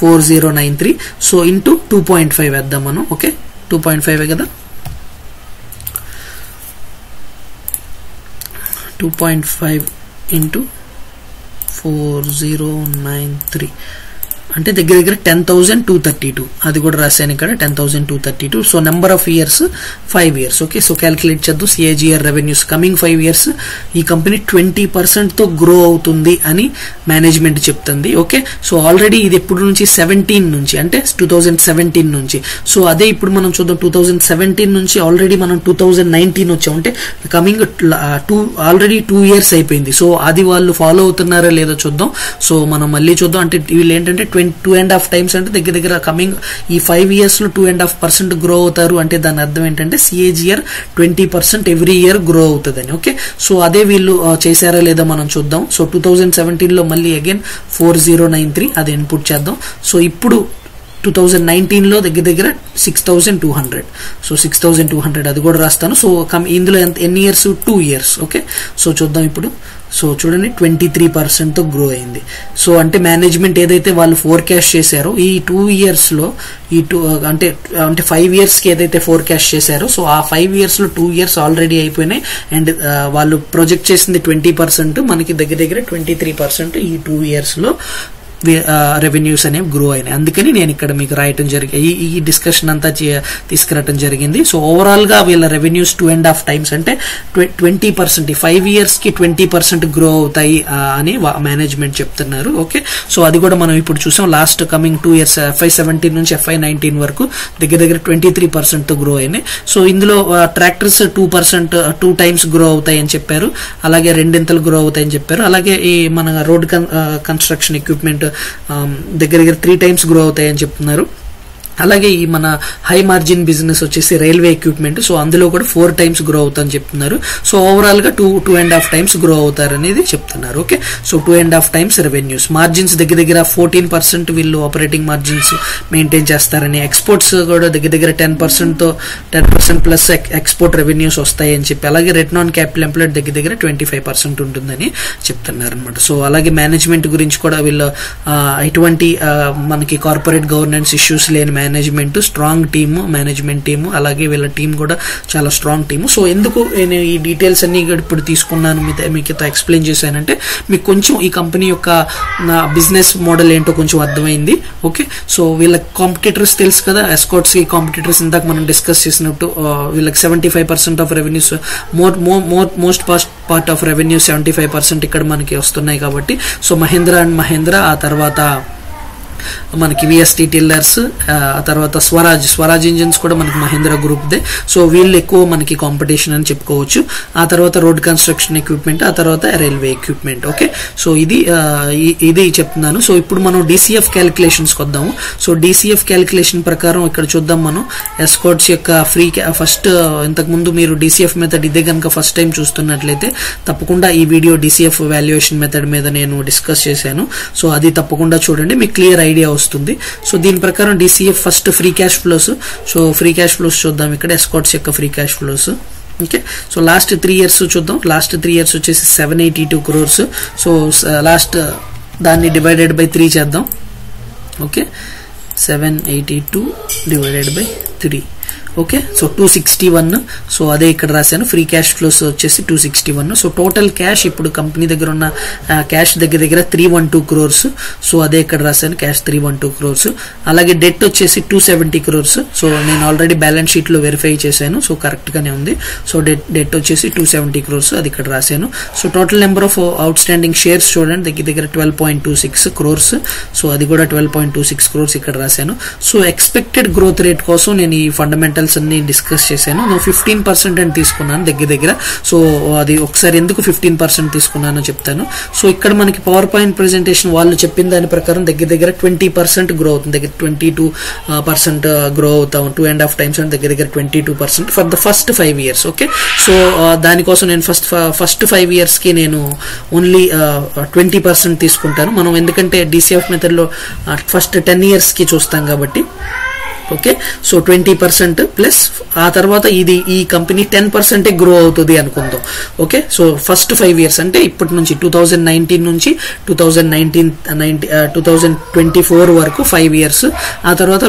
4093. సో ఇంటూ 2.5 వేద్దాం మనం. ఓకే, 2.5 కదా, 2.5 ఇంటూ 4093 అంటే దగ్గర దగ్గర 10,232, అది కూడా రాశాను ఇక్కడ 10,232. So number of years 5 years. Okay, so calculate చేద్దాం CAGR రెవెన్యూస్ కమింగ్ 5 years ఈ కంపెనీ 20%తో గ్రో అవుతుంది అని మేనేజ్మెంట్ చెప్తుంది. ఓకే, సో ఆల్రెడీ ఇది ఎప్పుడు నుంచి 17 నుంచి అంటే 2017 నుంచి. సో అదే ఇప్పుడు మనం చూద్దాం 2017 నుంచి ఆల్రెడీ మనం 2019 వచ్చాం అంటే కమింగ్ ఆల్రెడీ 2 years అయిపోయింది. సో అది వాళ్ళు ఫాలో అవుతున్నారా లేదో చూద్దాం. సో మనం మళ్ళీ చూద్దాం అంటే వీళ్ళు ఏంటంటే 2.5 times అంటే దగ్గర కమింగ్ ఈ 5 years లో 2.5% గ్రో అవుతారు అంటే దాని అర్థం ఏంటంటే CAGR 20% ఎవ్రీ ఇయర్ గ్రో అవుతదని. ఓకే, సో అదే వీళ్ళు చేశారా లేదా మనం చూద్దాం. సో 2017 లో మళ్ళీ అగైన్ 4093 అది ఇన్పుట్ చేద్దాం. సో ఇప్పుడు 2019 లో దగ్గర 6200, సో 6200 అది కూడా రాస్తాను. సో ఇందులో ఎన్ని ఇయర్స్, 2 years. ఓకే, సో చూద్దాం ఇప్పుడు. సో చూడండి 23% తో గ్రో అయింది. సో అంటే మేనేజ్మెంట్ ఏదైతే వాళ్ళు ఫోర్కాస్ట్ చేశారో ఈ 2 years లో, ఈ అంటే 5 years కి ఏదైతే ఫోర్కాస్ట్ చేశారో సో ఆ 5 years లో 2 years ఆల్రెడీ అయిపోయినాయి. అండ్ వాళ్ళు ప్రొజెక్ట్ చేసింది 20%, మనకి దగ్గర 23% ఈ 2 years లో రెవెన్యూస్ అనేవి గ్రో అయినాయి. అందుకని నేను ఇక్కడ మీకు రాయటం జరిగింది, ఈ డిస్కషన్ అంతా తీసుకురావటం జరిగింది. సో ఓవరాల్ గా వీళ్ళ రెవెన్యూస్ 2.5 times అంటే 20%, 5 years కి 20% గ్రో అవుతాయి అని మేనేజ్మెంట్ చెప్తున్నారు. ఓకే, సో అది కూడా మనం ఇప్పుడు చూసాం. లాస్ట్ కమింగ్ 2 years FY17 నుంచి FY19 వరకు దగ్గర 23% తో గ్రో అయినాయి. సో ఇందులో ట్రాక్టర్స్ 2 times గ్రో అవుతాయని చెప్పారు, అలాగే 2 times గ్రో అవుతాయని చెప్పారు, అలాగే ఈ మన రోడ్ కన్స్ట్రక్షన్ ఎక్విప్మెంట్ దగ్గర 3 times గ్రో అవుతాయని చెప్తున్నారు, అలాగే ఈ మన హై మార్జిన్ బిజినెస్ వచ్చేసి రైల్వే ఎక్విప్మెంట్ సో అందులో కూడా 4 times గ్రో అవుతాయని చెప్తున్నారు. సో ఓవరాల్ గా 2.5 times గ్రో అవుతారు అనేది చెప్తున్నారు. Okay, so 2.5 times revenues. Margins దగ్గర 14% వీళ్ళు ఆపరేటింగ్ మార్జిన్స్ మెయింటైన్ చేస్తారని, ఎక్స్పోర్ట్స్ కూడా దగ్గర 10% తో 10% ప్లస్ ఎక్స్పోర్ట్ రెవెన్యూస్ వస్తాయని చెప్పి, అలాగే రిటర్న్ ఆన్ క్యాపిటల్ ఎంప్లాయిడ్ దగ్గర 25% ఉంటుందని చెప్తున్నారు అనమాట. సో అలాగే మేనేజ్మెంట్ గురించి కూడా వీళ్ళు ఎటువంటి మనకి కార్పొరేట్ గవర్నెన్స్ ఇష్యూస్ లేని management, strong team, management team, అలాగే వీళ్ళ టీమ్ కూడా చాలా స్ట్రాంగ్ టీము. సో ఎందుకు నేను ఈ డీటెయిల్స్ అన్ని ఇప్పుడు తీసుకున్నాను, మీతో ఎక్స్ప్లెయిన్ చేశానంటే మీకు కొంచెం ఈ కంపెనీ యొక్క బిజినెస్ మోడల్ ఏంటో కొంచెం అర్థమైంది. ఓకే, సో వీళ్ళ కాంపిటేటర్స్ తెలుసు కదా, ఎస్కార్ట్స్ కి కాంపిటేటర్స్ ఇందాక మనం డిస్కస్ చేసినట్టు వీళ్ళకి 75% of revenues, most part of revenue 75% ఇక్కడ మనకి వస్తున్నాయి కాబట్టి. సో మహీంద్రా అండ్ మహీంద్రా, ఆ తర్వాత మనకి VST టిల్లర్స్, ఆ తర్వాత స్వరాజ్ ఇంజిన్స్ కూడా మనకి మహీంద్రా గ్రూప్ దే. సో వీళ్ళు ఎక్కువ మనకి కాంపిటీషన్ అని చెప్పుకోవచ్చు. ఆ తర్వాత రోడ్ కన్స్ట్రక్షన్ ఎక్విప్మెంట్, ఆ తర్వాత రైల్వే ఎక్విప్మెంట్. ఓకే, సో ఇది చెప్తున్నాను. సో ఇప్పుడు మనం DCF క్యాలిక్యులేషన్స్ వద్దాము. సో DCF క్యాలిక్యులేషన్ ప్రకారం ఇక్కడ చూద్దాం మనం ఎస్కార్ట్స్ యొక్క ఫస్ట్ ఇంతకుముందు మీరు DCF మెథడ్ ఇదే కనుక ఫస్ట్ టైం చూస్తున్నట్లయితే తప్పకుండా ఈ వీడియో DCF వాల్యుయేషన్ మెథడ్ మీద నేను డిస్కస్ చేశాను. సో అది తప్పకుండా చూడండి, మీకు క్లియర్ ఐడియా వస్తుంది. సో దీని ప్రకారం DCF first free cash flows. So free cash flows చూద్దాం ఇక్కడ ఎస్కార్ట్స్ యొక్క free cash flows. Okay, so last 3 years చూద్దాం. లాస్ట్ 3 years వచ్చేసి 782 crores. సో లాస్ట్ దాన్ని డివైడెడ్ బై 3 చేద్దాం. Okay, 782 divided by 3. Okay, so 261. So అదే ఇక్కడ రాశాను, ఫ్రీ క్యాష్ ఫ్లోస్ వచ్చేసి 261. సో టోటల్ క్యాష్ ఇప్పుడు కంపెనీ దగ్గర ఉన్న క్యాష్ దగ్గర 312 crores. సో అదే ఇక్కడ రాశాను, క్యాష్ 312 crores. అలాగే డెట్ వచ్చేసి 270 crores. సో నేను ఆల్రెడీ బ్యాలెన్స్ షీట్ లో వెరిఫై చేశాను, సో కరెక్ట్ గానే ఉంది. సో డెట్ వచ్చేసి 270 crores అది ఇక్కడ రాశాను. So total number of outstanding shares చూడండి దగ్గర 12.26 crores. సో అది కూడా 12.26 crores ఇక్కడ రాశాను. సో ఎక్స్పెక్టెడ్ గ్రోత్ రేట్ కోసం నేను ఈ ఫండమెంటల్ అన్ని డిస్కస్ చేశాను. 15% అని తీసుకున్నాను దగ్గర. సో అది ఒకసారి ఎందుకు 15% తీసుకున్నానో చెప్తాను. సో ఇక్కడ మనకి పవర్ పాయింట్ ప్రెజెంటేషన్ వాళ్ళు చెప్పిన దాని ప్రకారం దగ్గర 20% గ్రో అవుతుంది, దగ్గర 22% గ్రో అవుతాం, 2.5 times అంటే దగ్గర 22% for the first 5 years. Okay, so దానికోసం నేను ఫస్ట్ 5 years కి నేను ఓన్లీ 20% తీసుకుంటాను మనం, ఎందుకంటే DCF మెథడ్ లో ఫస్ట్ 10 years కి చూస్తాం కాబట్టి. ఓకే, సో 20% ప్లస్ ఆ తర్వాత ఈ కంపెనీ 10% గ్రో అవుతుంది అనుకుందాం. ఓకే, సో ఫస్ట్ 5 years అంటే ఇప్పటి నుంచి 2019 నుంచి 2024 వరకు 5 years. ఆ తర్వాత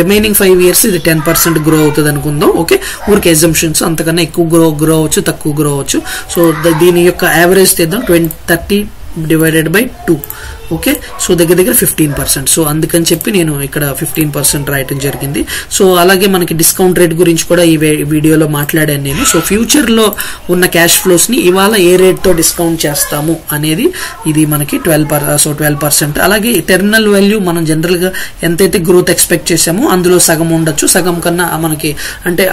రిమైనింగ్ 5 years ఇది 10% గ్రో అవుతుంది అనుకుందాం. ఓకే, ఊరికి అజంప్షన్స్, అంతకన్నా ఎక్కువ గ్రో అవచ్చు, తక్కువ గ్రో అవచ్చు. సో దీని యొక్క యావరేజ్ తీద్దాం, 30 డివైడెడ్ బై 2. ఓకే, సో దగ్గర 15%. సో అందుకని చెప్పి నేను ఇక్కడ 15% రాయటం జరిగింది. సో అలాగే మనకి డిస్కౌంట్ రేట్ గురించి కూడా ఈ వీడియోలో మాట్లాడాను నేను. సో ఫ్యూచర్ లో ఉన్న క్యాష్ ఫ్లోస్ ని ఇవాళ ఏ రేట్ తో డిస్కౌంట్ చేస్తాము అనేది ఇది మనకి 12%. అలాగే టెర్మినల్ వాల్యూ మనం జనరల్ గా ఎంతైతే గ్రోత్ ఎక్స్పెక్ట్ చేసామో అందులో సగం ఉండొచ్చు, సగం కన్నా మనకి అంటే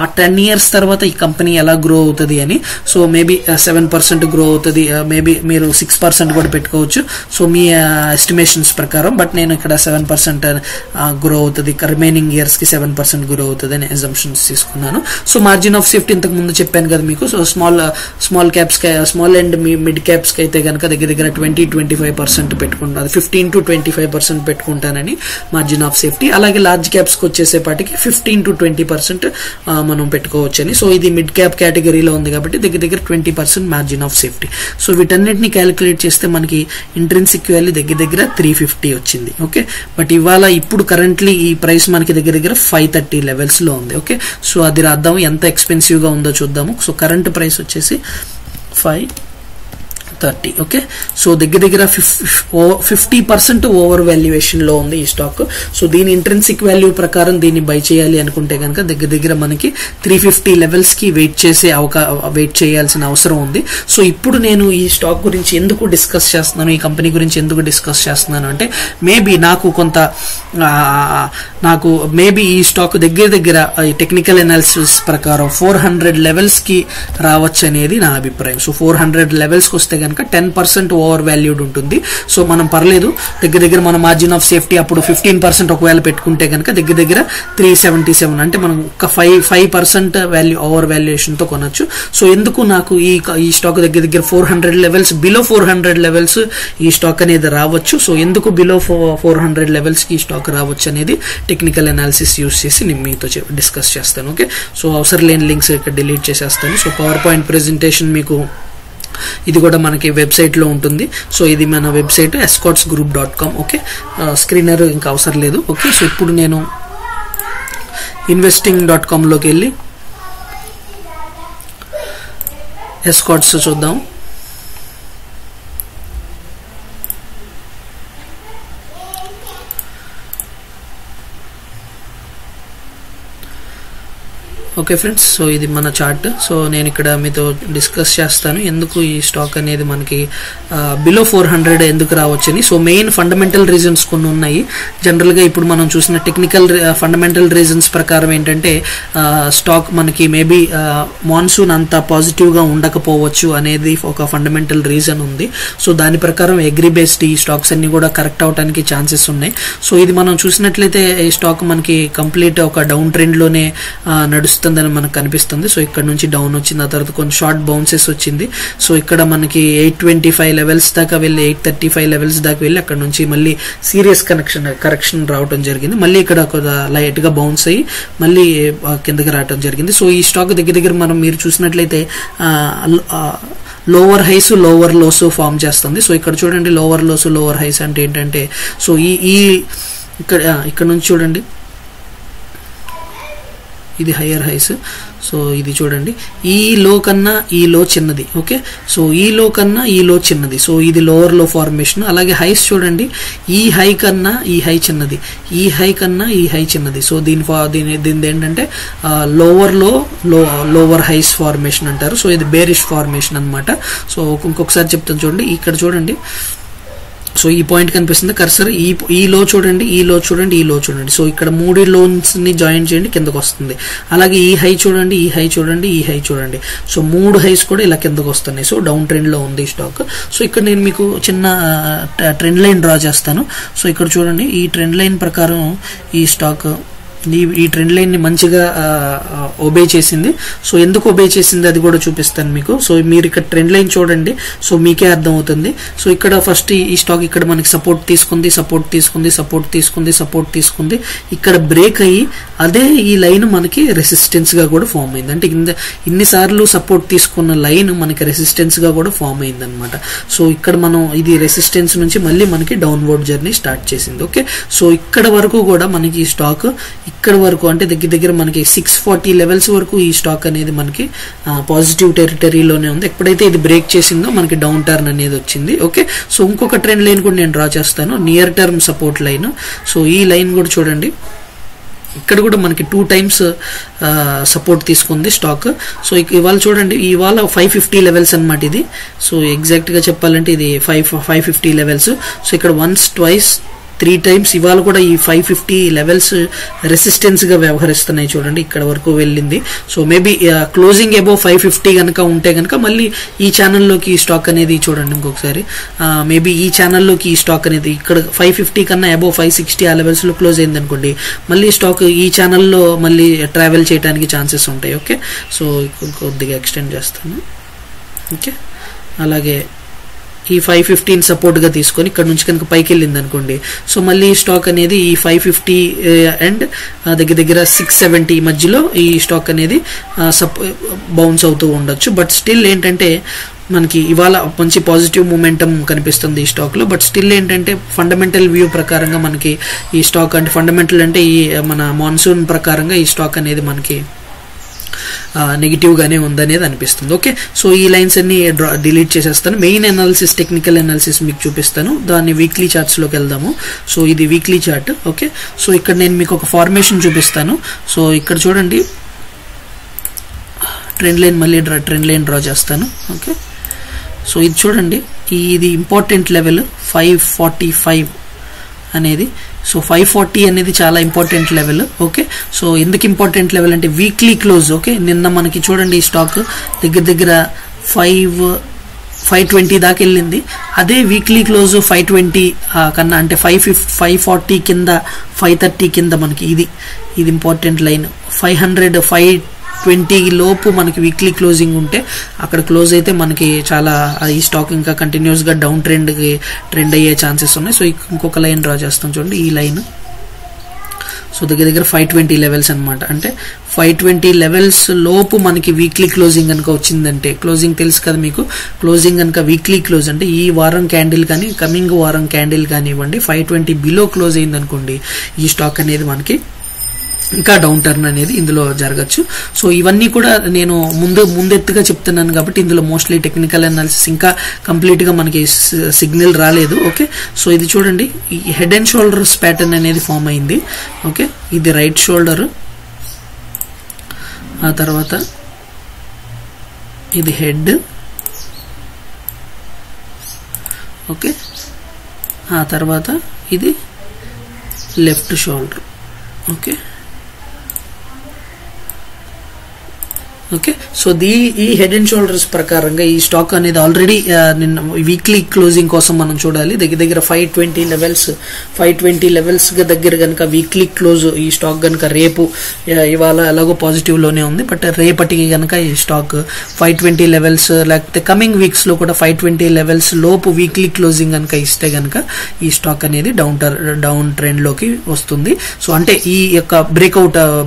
ఆ 10 years తర్వాత ఈ కంపెనీ ఎలా గ్రో అవుతుంది అని. సో మేబీ 7% గ్రో అవుతుంది, మేబీ మీరు 6% కూడా పెట్టుకోవచ్చు. సో మీ me estimations prakaram, but nenu ikkada 7% grow avutadi, remaining years ki 7% grow avutadi ani assumptions iskunnanu. So margin of safety intaku mundu cheppanu kada meeku. So small caps ki, small and mid caps ki aithe ganaka daggara 20-25% pettukuntanu, 15-25% pettukuntanani margin of safety. Alage large caps ki vachese patiki 15-20% manam pettukovachani. So idi mid cap category lo undi kabatti daggara 20% margin of safety. So వీటన్నిటిని calculate చేస్తే మనకి intrinsic value దగ్గర దగ్గర 350 వచ్చింది. Okay, but ఇవాళ ఇప్పుడు currently ఈ price మనకి దగ్గర దగ్గర 530 లెవెల్స్ లో ఉంది. ఓకే, సో అది రాద్దాం, ఎంత ఎక్స్పెన్సివ్ గా ఉందో చూద్దాము. సో కరెంట్ ప్రైస్ వచ్చేసి 530. ఓకే, సో దగ్గర దగ్గర 50% ఓవర్ వాల్యుయేషన్ లో ఉంది ఈ స్టాక్. సో దీని ఇంట్రిన్సిక్ వాల్యూ ప్రకారం దీన్ని బై చేయాలి అనుకుంటే కనుక దగ్గర దగ్గర మనకి 350 లెవెల్స్ కి వెయిట్ చేయాల్సిన అవసరం ఉంది. సో ఇప్పుడు నేను ఈ స్టాక్ గురించి ఎందుకు డిస్కస్ చేస్తున్నాను, ఈ కంపెనీ గురించి ఎందుకు డిస్కస్ చేస్తున్నాను అంటే, మేబీ నాకు మేబీ ఈ స్టాక్ దగ్గర దగ్గర టెక్నికల్ అనాలిసిస్ ప్రకారం 400 లెవెల్స్ కి రావచ్చు అనేది నా అభిప్రాయం. సో 400 లెవెల్స్ కి వస్తే 10% ఓవర్ వాల్యూడ్ ఉంటుంది. సో మనం పర్లేదు, దగ్గర దగ్గర మన మార్జిన్ ఆఫ్ సేఫ్టీ అప్పుడు 15% ఒకవేళ పెట్టుకుంటే కనుక దగ్గర దగ్గర 377, అంటే మనం ఒక 5% వాల్యూ ఓవర్ వాల్యుయేషన్ తో కొనొచ్చు. సో ఎందుకు నాకు ఈ స్టాక్ దగ్గర దగ్గర 400 లెవెల్స్, బిలో 400 లెవెల్స్ ఈ స్టాక్ అనేది రావచ్చు. సో ఎందుకు బిలో 400 లెవెల్స్ కి ఈ స్టాక్ రావచ్చు అనేది టెక్నికల్ అనాలిసిస్ యూజ్ చేసి నేను మీతో డిస్కస్ చేస్తాను. ఓకే, సో అవసరం లేని లింక్స్ ఇక్కడ డిలీట్ చేసేస్తాను. సో పవర్ పాయింట్ ప్రెజెంటేషన్ మీకు ఇది కూడా మనకి వెబ్సైట్ లో ఉంటుంది. సో ఇది మన వెబ్సైట్ escortsgroup.com. ఓకే, స్క్రీనర్ ఇంకా అవసరం లేదు. ఓకే, సో ఇప్పుడు నేను investing.com లోకి వెళ్ళి ఎస్కార్ట్స్ చూద్దాం. ఓకే ఫ్రెండ్స్, సో ఇది మన చార్ట్. సో నేను ఇక్కడ మీతో డిస్కస్ చేస్తాను ఎందుకు ఈ స్టాక్ అనేది మనకి బిలో 400 ఎందుకు రావచ్చని. సో మెయిన్ ఫండమెంటల్ రీజన్స్ కొన్ని ఉన్నాయి. జనరల్గా ఇప్పుడు మనం చూసిన టెక్నికల్ ఫండమెంటల్ రీజన్స్ ప్రకారం ఏంటంటే, స్టాక్ మనకి మేబీ మాన్సూన్ అంత పాజిటివ్గా ఉండకపోవచ్చు అనేది ఒక ఫండమెంటల్ రీజన్ ఉంది. సో దాని ప్రకారం అగ్రి బేస్డ్ ఈ స్టాక్స్ అన్ని కూడా కరెక్ట్ అవడానికి ఛాన్సెస్ ఉన్నాయి. సో ఇది మనం చూసినట్లయితే ఈ స్టాక్ మనకి కంప్లీట్ ఒక డౌన్ ట్రెండ్లోనే నడుస్తుంది అని మనకు కనిపిస్తుంది. సో ఇక్కడ నుంచి డౌన్ వచ్చింది, ఆ తర్వాత కొంచెం షార్ట్ బౌన్సెస్ వచ్చింది. సో ఇక్కడ మనకి 825 లెవెల్స్ దాకా వెళ్ళి 835 లెవెల్స్ దాకా వెళ్ళి అక్కడ నుంచి మళ్ళీ సీరియస్ కరెక్షన్ రావడం జరిగింది. మళ్ళీ ఇక్కడ లైట్ గా బౌన్స్ అయ్యి మళ్ళీ కిందకి రావడం జరిగింది. సో ఈ స్టాక్ దగ్గర దగ్గర మనం మీరు చూసినట్లయితే lower highs lower lows form చేస్తుంది. సో ఇక్కడ చూడండి, లోవర్ లోస్ లోవర్ హైస్ అంటే ఏంటంటే, సో ఈ ఇక్కడ నుంచి చూడండి, ఇది హయ్యర్ హైస్. సో ఇది చూడండి, ఈ లో కన్నా ఈ లో చిన్నది. ఓకే, సో ఈ లో కన్నా ఈ లో చిన్నది. సో ఇది లోవర్ లో ఫార్మేషన్. అలాగే హైస్ చూడండి, ఈ హై కన్నా ఈ హై చిన్నది, ఈ హై కన్నా ఈ హై చిన్నది. సో దీని ఏంటంటే lower low lower highs formation అంటారు. సో ఇది బేరిష్ ఫార్మేషన్ అనమాట. సో ఇంకొకసారి చెప్తాను చూడండి, ఇక్కడ చూడండి. సో ఈ పాయింట్ కనిపిస్తుంది కర్సర్, ఈ లో చూడండి, ఈ లో చూడండి, ఈ లో చూడండి. సో ఇక్కడ మూడు లోన్స్ ని జాయిన్ చేయండి, కిందకు వస్తుంది. అలాగే ఈ హై చూడండి, ఈ హై చూడండి, ఈ హై చూడండి. సో మూడు హైస్ కూడా ఇలా కిందకు వస్తున్నాయి. సో డౌన్ ట్రెండ్ లో ఉంది ఈ స్టాక్. సో ఇక్కడ నేను మీకు చిన్న ట్రెండ్ లైన్ డ్రా చేస్తాను. సో ఇక్కడ చూడండి, ఈ ట్రెండ్ లైన్ ప్రకారం ఈ స్టాక్ ఈ ట్రెండ్ లైన్ ని మంచిగా ఒబే చేసింది. సో ఎందుకు ఒబే చేసింది అది కూడా చూపిస్తాను మీకు. సో మీరు ఇక్కడ ట్రెండ్ లైన్ చూడండి, సో మీకే అర్థం అవుతుంది. సో ఇక్కడ ఫస్ట్ ఈ స్టాక్ ఇక్కడ మనకి సపోర్ట్ తీసుకుంది, సపోర్ట్ తీసుకుంది, సపోర్ట్ తీసుకుంది, సపోర్ట్ తీసుకుంది. ఇక్కడ బ్రేక్ అయ్యి అదే ఈ లైన్ మనకి రెసిస్టెన్స్ గా కూడా ఫామ్ అయింది. అంటే ఇన్నిసార్లు సపోర్ట్ తీసుకున్న లైన్ మనకి రెసిస్టెన్స్ గా కూడా ఫామ్ అయింది అనమాట. సో ఇక్కడ మనం ఇది రెసిస్టెన్స్ నుంచి మళ్ళీ మనకి డౌన్వర్డ్ జర్నీ స్టార్ట్ చేసింది. ఓకే, సో ఇక్కడ వరకు కూడా మనకి ఈ స్టాక్ ఇక్కడ వరకు అంటే దగ్గర దగ్గర మనకి 640 లెవెల్స్ వరకు ఈ స్టాక్ అనేది మనకి పాజిటివ్ టెరిటరీలోనే ఉంది. ఎప్పుడైతే ఇది బ్రేక్ చేసిందో మనకి డౌన్ టర్న్ అనేది వచ్చింది. ఓకే, సో ఇంకొక ట్రెండ్ లైన్ కూడా నేను డ్రా చేస్తాను, near term support line. So ఈ లైన్ కూడా చూడండి, ఇక్కడ కూడా మనకి 2 times సపోర్ట్ తీసుకుంది స్టాక్. సో ఇవాళ చూడండి, ఇవాళ 550 లెవెల్స్ అనమాట ఇది. సో ఎగ్జాక్ట్ గా చెప్పాలంటే ఇది 550 లెవెల్స్. సో ఇక్కడ వన్స్, ట్వైస్, 3 times ఇవాళ కూడా ఈ 550 levels resistance గా వ్యవహరిస్తున్నాయి చూడండి ఇక్కడ వరకు వెళ్ళింది సో మేబీ క్లోజింగ్ అబౌవ్ 550 గనుక ఉంటే గనుక మళ్ళీ ఈ ఛానల్ లోకి స్టాక్ అనేది చూడండి ఇంకొకసారి మేబీ ఈ ఛానల్ లోకి ఈ స్టాక్ అనేది ఇక్కడ 550 కన్నా అబౌవ్ 560 ఆ లెవెల్స్ లో క్లోజ్ అయ్యింది అనుకోండి మళ్ళీ స్టాక్ ఈ ఛానల్ లో మళ్ళీ ట్రావెల్ చేయడానికి ఛాన్సెస్ ఉంటాయి ఓకే సో కొద్దిగా ఎక్స్టెండ్ చేస్తాను ఓకే అలాగే ఈ 515 సపోర్ట్ గా తీసుకొని ఇక్కడ నుంచి కనుక పైకి వెళ్ళింది అనుకోండి సో మళ్ళీ స్టాక్ అనేది ఈ 550 అండ్ దగ్గర 670 మధ్యలో ఈ స్టాక్ అనేది బౌన్స్ అవుతూ ఉండొచ్చు బట్ స్టిల్ ఏంటంటే మనకి ఇవాళ మంచి పాజిటివ్ మూమెంటం కనిపిస్తుంది ఈ స్టాక్ లో బట్ స్టిల్ ఏంటంటే ఫండమెంటల్ వ్యూ ప్రకారంగా మనకి ఈ స్టాక్ అంటే ఫండమెంటల్ అంటే ఈ మన మాన్సూన్ ప్రకారంగా ఈ స్టాక్ అనేది మనకి నెగటివ్ గానే ఉందనేది అనిపిస్తుంది ఓకే సో ఈ లైన్స్ అన్ని డిలీట్ చేసేస్తాను మెయిన్ అనాలిసిస్ టెక్నికల్ అనాలిసిస్ మీకు చూపిస్తాను దాన్ని వీక్లీ చార్ట్స్ లోకి వెళ్దాము సో ఇది వీక్లీ చార్ట్ ఓకే సో ఇక్కడ నేను మీకు ఒక ఫార్మేషన్ చూపిస్తాను సో ఇక్కడ చూడండి ట్రెండ్ లైన్ మళ్ళీ ట్రెండ్ లైన్ డ్రా చేస్తాను ఓకే సో ఇది చూడండి ఇది ఇంపార్టెంట్ లెవెల్ 545 అనేది సో 540 అనేది చాలా ఇంపార్టెంట్ లెవెల్ ఓకే సో ఎందుకు ఇంపార్టెంట్ లెవెల్ అంటే వీక్లీ క్లోజ్ ఓకే నిన్న మనకి చూడండి ఈ స్టాక్ దగ్గర 520 దాకా వెళ్ళింది అదే వీక్లీ క్లోజ్ 520 కన్నా అంటే 540 కింద 530 కింద మనకి ఇది ఇంపార్టెంట్ లైన్ 520 లోపు మనకి వీక్లీ క్లోజింగ్ ఉంటే అక్కడ క్లోజ్ అయితే మనకి చాలా ఈ స్టాక్ ఇంకా కంటిన్యూస్ గా డౌన్ ట్రెండ్ అయ్యే ఛాన్సెస్ ఉన్నాయి సో ఇంకొక లైన్ డ్రా చేస్తాం చూడండి ఈ లైన్ సో దగ్గర 520 లెవెల్స్ అన్నమాట అంటే 520 లెవెల్స్ లోపు మనకి వీక్లీ క్లోజింగ్ కనుక వచ్చిందంటే క్లోజింగ్ తెలుసు కదా మీకు క్లోజింగ్ కనుక వీక్లీ క్లోజ్ అంటే ఈ వారం క్యాండిల్ కానీ కమింగ్ వారం క్యాండిల్ కానివ్వండి 520 బిలో క్లోజ్ అయింది అనుకోండి ఈ స్టాక్ అనేది మనకి ఇంకా డౌన్ టర్న్ అనేది ఇందులో జరగచ్చు సో ఇవన్నీ కూడా నేను ముందెత్తుగా చెప్తున్నాను కాబట్టి ఇందులో మోస్ట్లీ టెక్నికల్ అనాలిసిస్ ఇంకా కంప్లీట్ గా మనకి సిగ్నల్ రాలేదు ఓకే సో ఇది చూడండి ఈ హెడ్ అండ్ షోల్డర్స్ ప్యాటర్న్ అనేది ఫామ్ అయింది ఓకే ఇది రైట్ షోల్డర్ ఆ తర్వాత ఇది హెడ్ ఓకే ఆ తర్వాత ఇది left shoulder okay okay so ఈ హెడ్ అండ్ షోల్డర్స్ ప్రకారంగా ఈ స్టాక్ అనేది ఆల్రెడీ నిన్న వీక్లీ క్లోజింగ్ కోసం మనం చూడాలి దగ్గర 520 లెవెల్స్ దగ్గర కనుక వీక్లీ క్లోజ్ ఈ స్టాక్ కనుక రేపు ఇవాళ ఎలాగో పాజిటివ్ లోనే ఉంది బట్ రేపటికి కనుక ఈ స్టాక్ 520 లెవెల్స్ లేకపోతే కమింగ్ వీక్స్ లో కూడా 520 లెవెల్స్ లోపు వీక్లీ క్లోజింగ్ కనుక ఇస్తే కనుక ఈ స్టాక్ అనేది డౌన్ ట్రెండ్ లోకి వస్తుంది సో అంటే ఈ యొక్క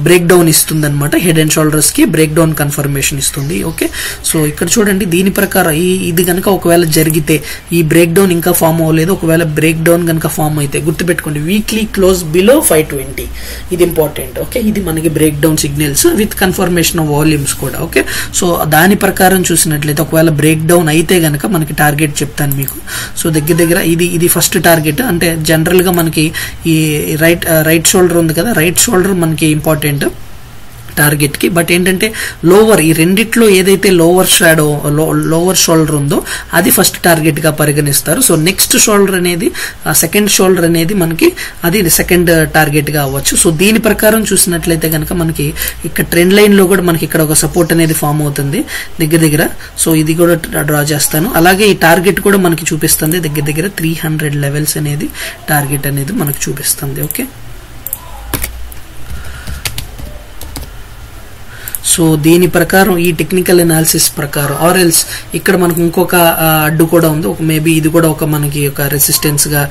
బ్రేక్ డౌన్ ఇస్తుంది అనమాట హెడ్ అండ్ షోల్డర్స్ కి బ్రేక్ డౌన్ కన్ఫర్మేషన్ ఇస్తుంది ఓకే సో ఇక్కడ చూడండి దీని ప్రకారం ఇది కనుక ఒకవేళ జరిగితే ఈ బ్రేక్ డౌన్ ఇంకా ఫామ్ అవ్వలేదు ఒకవేళ బ్రేక్ డౌన్ కనుక ఫామ్ అయితే గుర్తుపెట్టుకోండి వీక్లీ క్లోజ్ బిలో 520 ఇది ఇంపార్టెంట్ ఓకే ఇది మనకి break down signals with confirmation of volumes కూడా ఓకే సో దాని ప్రకారం చూసినట్లయితే ఒకవేళ బ్రేక్ డౌన్ అయితే గనక మనకి టార్గెట్ చెప్తాను మీకు సో దగ్గర ఇది ఫస్ట్ టార్గెట్ అంటే జనరల్ గా మనకి ఈ రైట్ షోల్డర్ ఉంది కదా రైట్ షోల్డర్ మనకి ఇంపార్టెంట్ టార్గెట్ కి బట్ ఏంటంటే లోవర్ ఈ రెండిట్లో ఏదైతే లోవర్ షోల్డర్ ఉందో అది ఫస్ట్ టార్గెట్ గా పరిగణిస్తారు సో నెక్స్ట్ షోల్డర్ అనేది సెకండ్ షోల్డర్ అనేది మనకి అది సెకండ్ టార్గెట్ గా అవ్వచ్చు సో దీని ప్రకారం చూసినట్లయితే కనుక మనకి ఇక్కడ ట్రెండ్ లైన్ లో కూడా మనకి ఇక్కడ ఒక సపోర్ట్ అనేది ఫామ్ అవుతుంది దగ్గర సో ఇది కూడా డ్రా చేస్తాను అలాగే ఈ టార్గెట్ కూడా మనకి చూపిస్తుంది దగ్గర 300 లెవెల్స్ అనేది టార్గెట్ అనేది మనకు చూపిస్తుంది ఓకే సో దీని ప్రకారం ఈ టెక్నికల్ అనాలిసిస్ ప్రకారం ఆర్ ఎల్స్ ఇక్కడ మనకు ఇంకొక అడ్డు కూడా ఉంది ఒక మేబీ ఇది కూడా ఒక మనకి ఒక రెసిస్టెన్స్ గా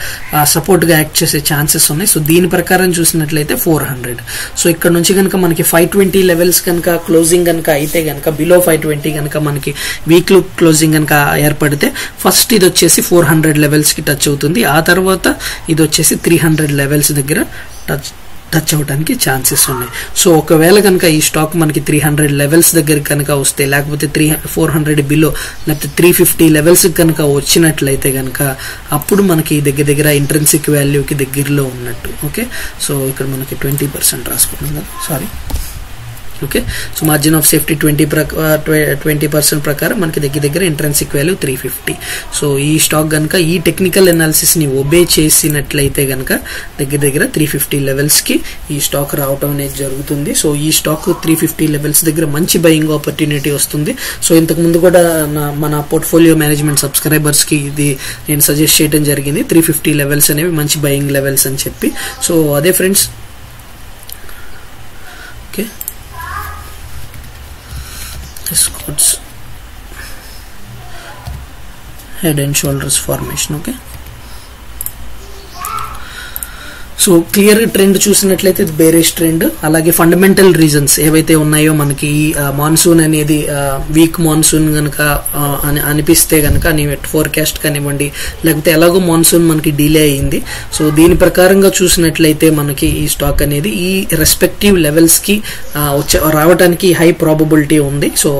సపోర్ట్ గా యాక్ట్ చేసే ఛాన్సెస్ ఉన్నాయి సో దీని ప్రకారం చూసినట్లయితే 400 సో ఇక్కడ నుంచి కనుక మనకి 520 లెవెల్స్ కనుక క్లోజింగ్ కనుక అయితే కనుక బిలో 520 కనుక మనకి వీక్లీ క్లోజింగ్ కనుక ఏర్పడితే ఫస్ట్ ఇది వచ్చేసి 400 లెవెల్స్ కి టచ్ అవుతుంది ఆ తర్వాత ఇది వచ్చేసి 300 లెవెల్స్ దగ్గర టచ్ అవడానికి ఛాన్సెస్ ఉన్నాయి సో ఒకవేళ కనుక ఈ స్టాక్ మనకి 300 లెవెల్స్ దగ్గర కనుక వస్తే లేకపోతే 400 బిలో లేకపోతే 350 లెవెల్స్ కనుక వచ్చినట్లయితే కనుక అప్పుడు మనకి దగ్గర ఇంట్రెన్సిక్ వాల్యూకి దగ్గరలో ఉన్నట్టు ఓకే సో ఇక్కడ మనకి 20% రాసుకున్నాం కదా sorry okay. So margin of safety 20% prakaram manaki daggara intrinsic value 350. So ee stock ganaka ee technical analysis ni obey chesinatlaithe ganaka daggara 350 levels ki ee stock raavatam ne jarugutundi. So ee stock 350 levels daggara manchi buying opportunity vastundi. So intaku mundu kuda mana portfolio management subscribers ki idi nenu suggest cheyadam jarigindi 350 levels anevi manchi buying levels ani cheppi. So ade friends, okay, Escorts head and shoulders formation, okay. So clear trend చూసినట్లయితే bearish trend, అలాగే fundamental reasons ఏవైతే ఉన్నాయో మనకి monsoon అనేది week monsoon గనక అనిపిస్తే గనక నీ ఫోర్కాస్ట్ కానివ్వండి లేకపోతే ఎలాగో మాన్సూన్ మనకి డిలే అయింది. సో దీని ప్రకారంగా చూసినట్లయితే మనకి ఈ స్టాక్ అనేది ఈ రెస్పెక్టివ్ లెవెల్స్ కి రావడానికి హై ప్రాబబిలిటీ ఉంది. సో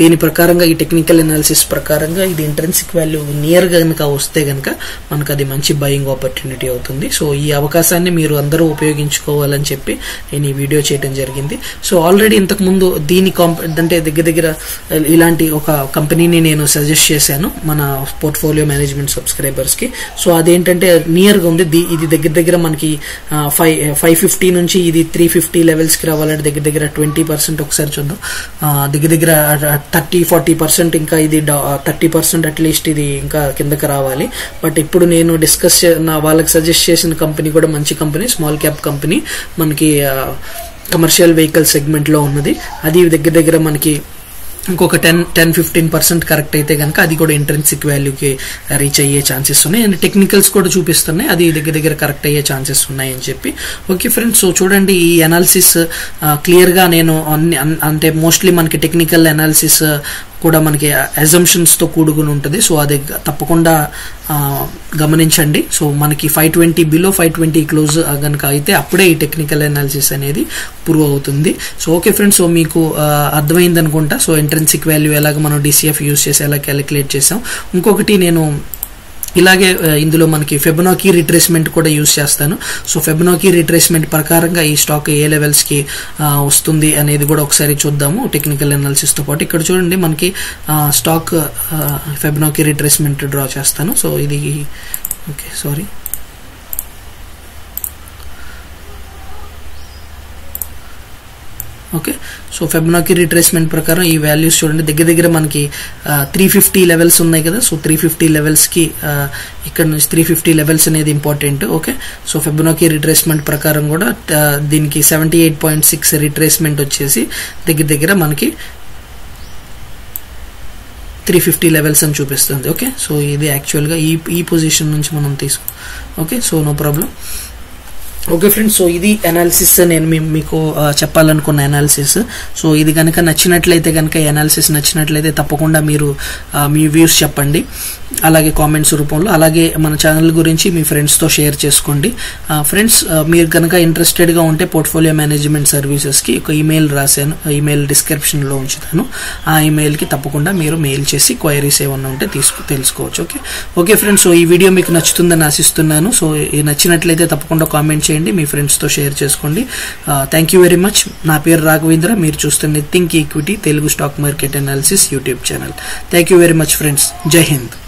దీని ప్రకారంగా ఈ టెక్నికల్ అనాలిసిస్ ప్రకారంగా ఇది ఇంట్రెన్సిక్ వాల్యూ నియర్ గనక వస్తే గనక మనకు అది మంచి బయింగ్ ఆపర్చునిటీ అవుతుంది. సో ఈ అవకాశం మీరు అందరూ ఉపయోగించుకోవాలని చెప్పి నేను ఈ వీడియో చేయడం జరిగింది. సో ఆల్రెడీ ఇంతకు ముందు దీని అంటే దగ్గర ఇలాంటి ఒక కంపెనీని నేను సజెస్ట్ చేశాను మన పోర్ట్ఫోలియో మేనేజ్మెంట్ సబ్స్క్రైబర్స్ కి. సో అదేంటంటే నియర్ గా ఉంది, ఇది దగ్గర మనకి 550 నుంచి ఇది 350 లెవెల్స్ కి రావాలంటే దగ్గర 20% ఒకసారి చూద్దాం, దగ్గర 30-40% ఇంకా ఇది 30% అట్లీస్ట్ ఇది ఇంకా కిందకి రావాలి. బట్ ఇప్పుడు నేను డిస్కస్ వాళ్ళకి సజెస్ట్ చేసిన కంపెనీ కూడా మంచి కంపెనీ, స్మాల్ క్యాప్ కంపెనీ, మనకి కమర్షియల్ వెహికల్ సెగ్మెంట్ లో ఉన్నది. అది దగ్గర మనకి ఇంకొక 10-15% కరెక్ట్ అయితే కనుక అది కూడా ఇంట్రెన్సిక్ వాల్యూకి రీచ్ అయ్యే ఛాన్సెస్ ఉన్నాయి. అండ్ టెక్నికల్స్ కూడా చూపిస్తున్నాయి, అది దగ్గర కరెక్ట్ అయ్యే ఛాన్సెస్ ఉన్నాయని చెప్పి. ఓకే ఫ్రెండ్స్, సో చూడండి ఈ అనాలిసిస్ క్లియర్గా నేను అంటే మోస్ట్లీ మనకి టెక్నికల్ అనాలిసిస్ కూడా మనకి అజంప్షన్స్ తో కూడుకుని ఉంటుంది. సో అది తప్పకుండా గమనించండి. సో మనకి 520 బిలో 520 క్లోజ్ కనుక అయితే అప్పుడే ఈ టెక్నికల్ అనాలిసిస్ అనేది ప్రూవ్ అవుతుంది. సో ఓకే ఫ్రెండ్స్, సో మీకు అర్థమైంది అనుకుంటా. సో ఇంట్రెన్సిక్ వాల్యూ ఎలాగ మనం DCF యూజ్ చేసి ఎలా క్యాలిక్యులేట్ చేసాం. ఇంకొకటి నేను ఇలాగే ఇందులో మనకి ఫెబొనాకీ రిట్రేస్మెంట్ కూడా యూజ్ చేస్తాను. సో ఫెబొనాకీ రిట్రేస్మెంట్ ప్రకారంగా ఈ స్టాక్ ఏ లెవెల్స్ కి వస్తుంది అనేది కూడా ఒకసారి చూద్దాము టెక్నికల్ అనాలిసిస్ తో పాటు. ఇక్కడ చూడండి మనకి స్టాక్ ఫెబొనాకీ రిట్రేస్మెంట్ డ్రా చేస్తాను. సో ఇది okay, sorry, okay. So Fibonacci retracement ప్రకారం ఈ వాల్యూస్ చూడండి, దగ్గర మనకి 350 లెవెల్స్ ఉన్నాయి కదా. సో 350 లెవెల్స్ కి ఇక్కడ నుంచి 350 లెవెల్స్ అనేది important, okay. So Fibonacci retracement ప్రకారం కూడా దీనికి 78.6 రిట్రేస్మెంట్ వచ్చేసి దగ్గర మనకి 350 లెవెల్స్ అని చూపిస్తుంది, ఓకే. సో ఇది యాక్చువల్గా ఈ పొజిషన్ నుంచి మనం okay, so no problem. Okay friends, so ఇది అనాలిసిస్ నేను మీకు చెప్పాలనుకున్న అనాలిసిస్. సో ఇది కనుక నచ్చినట్లయితే కనుక ఈ అనాలిసిస్ నచ్చినట్లయితే తప్పకుండా మీరు మీ వ్యూస్ చెప్పండి, అలాగే కామెంట్స్ రూపంలో, అలాగే మన ఛానల్ గురించి మీ ఫ్రెండ్స్తో షేర్ చేసుకోండి. ఫ్రెండ్స్, మీరు కనుక ఇంట్రెస్టెడ్గా ఉంటే పోర్ట్ఫోలియో మేనేజ్మెంట్ సర్వీసెస్కి ఒక ఈమెయిల్ రాశాను, ఈమెయిల్ డిస్క్రిప్షన్లో ఉంచుతాను. ఆ ఈమెయిల్కి తప్పకుండా మీరు మెయిల్ చేసి క్వైరీస్ ఏమన్నా ఉంటే తెలుసుకోవచ్చు, ఓకే. ఓకే ఫ్రెండ్స్, సో ఈ వీడియో మీకు నచ్చుతుందని ఆశిస్తున్నాను. సో నచ్చినట్లయితే తప్పకుండా కామెంట్ చేయండి, మీ ఫ్రెండ్స్తో షేర్ చేసుకోండి. Thank you very much. నా పేరు రాఘవేంద్ర, మీరు చూస్తున్న think equity Telugu stock market analysis YouTube channel. Thank you very much friends, జై హింద్.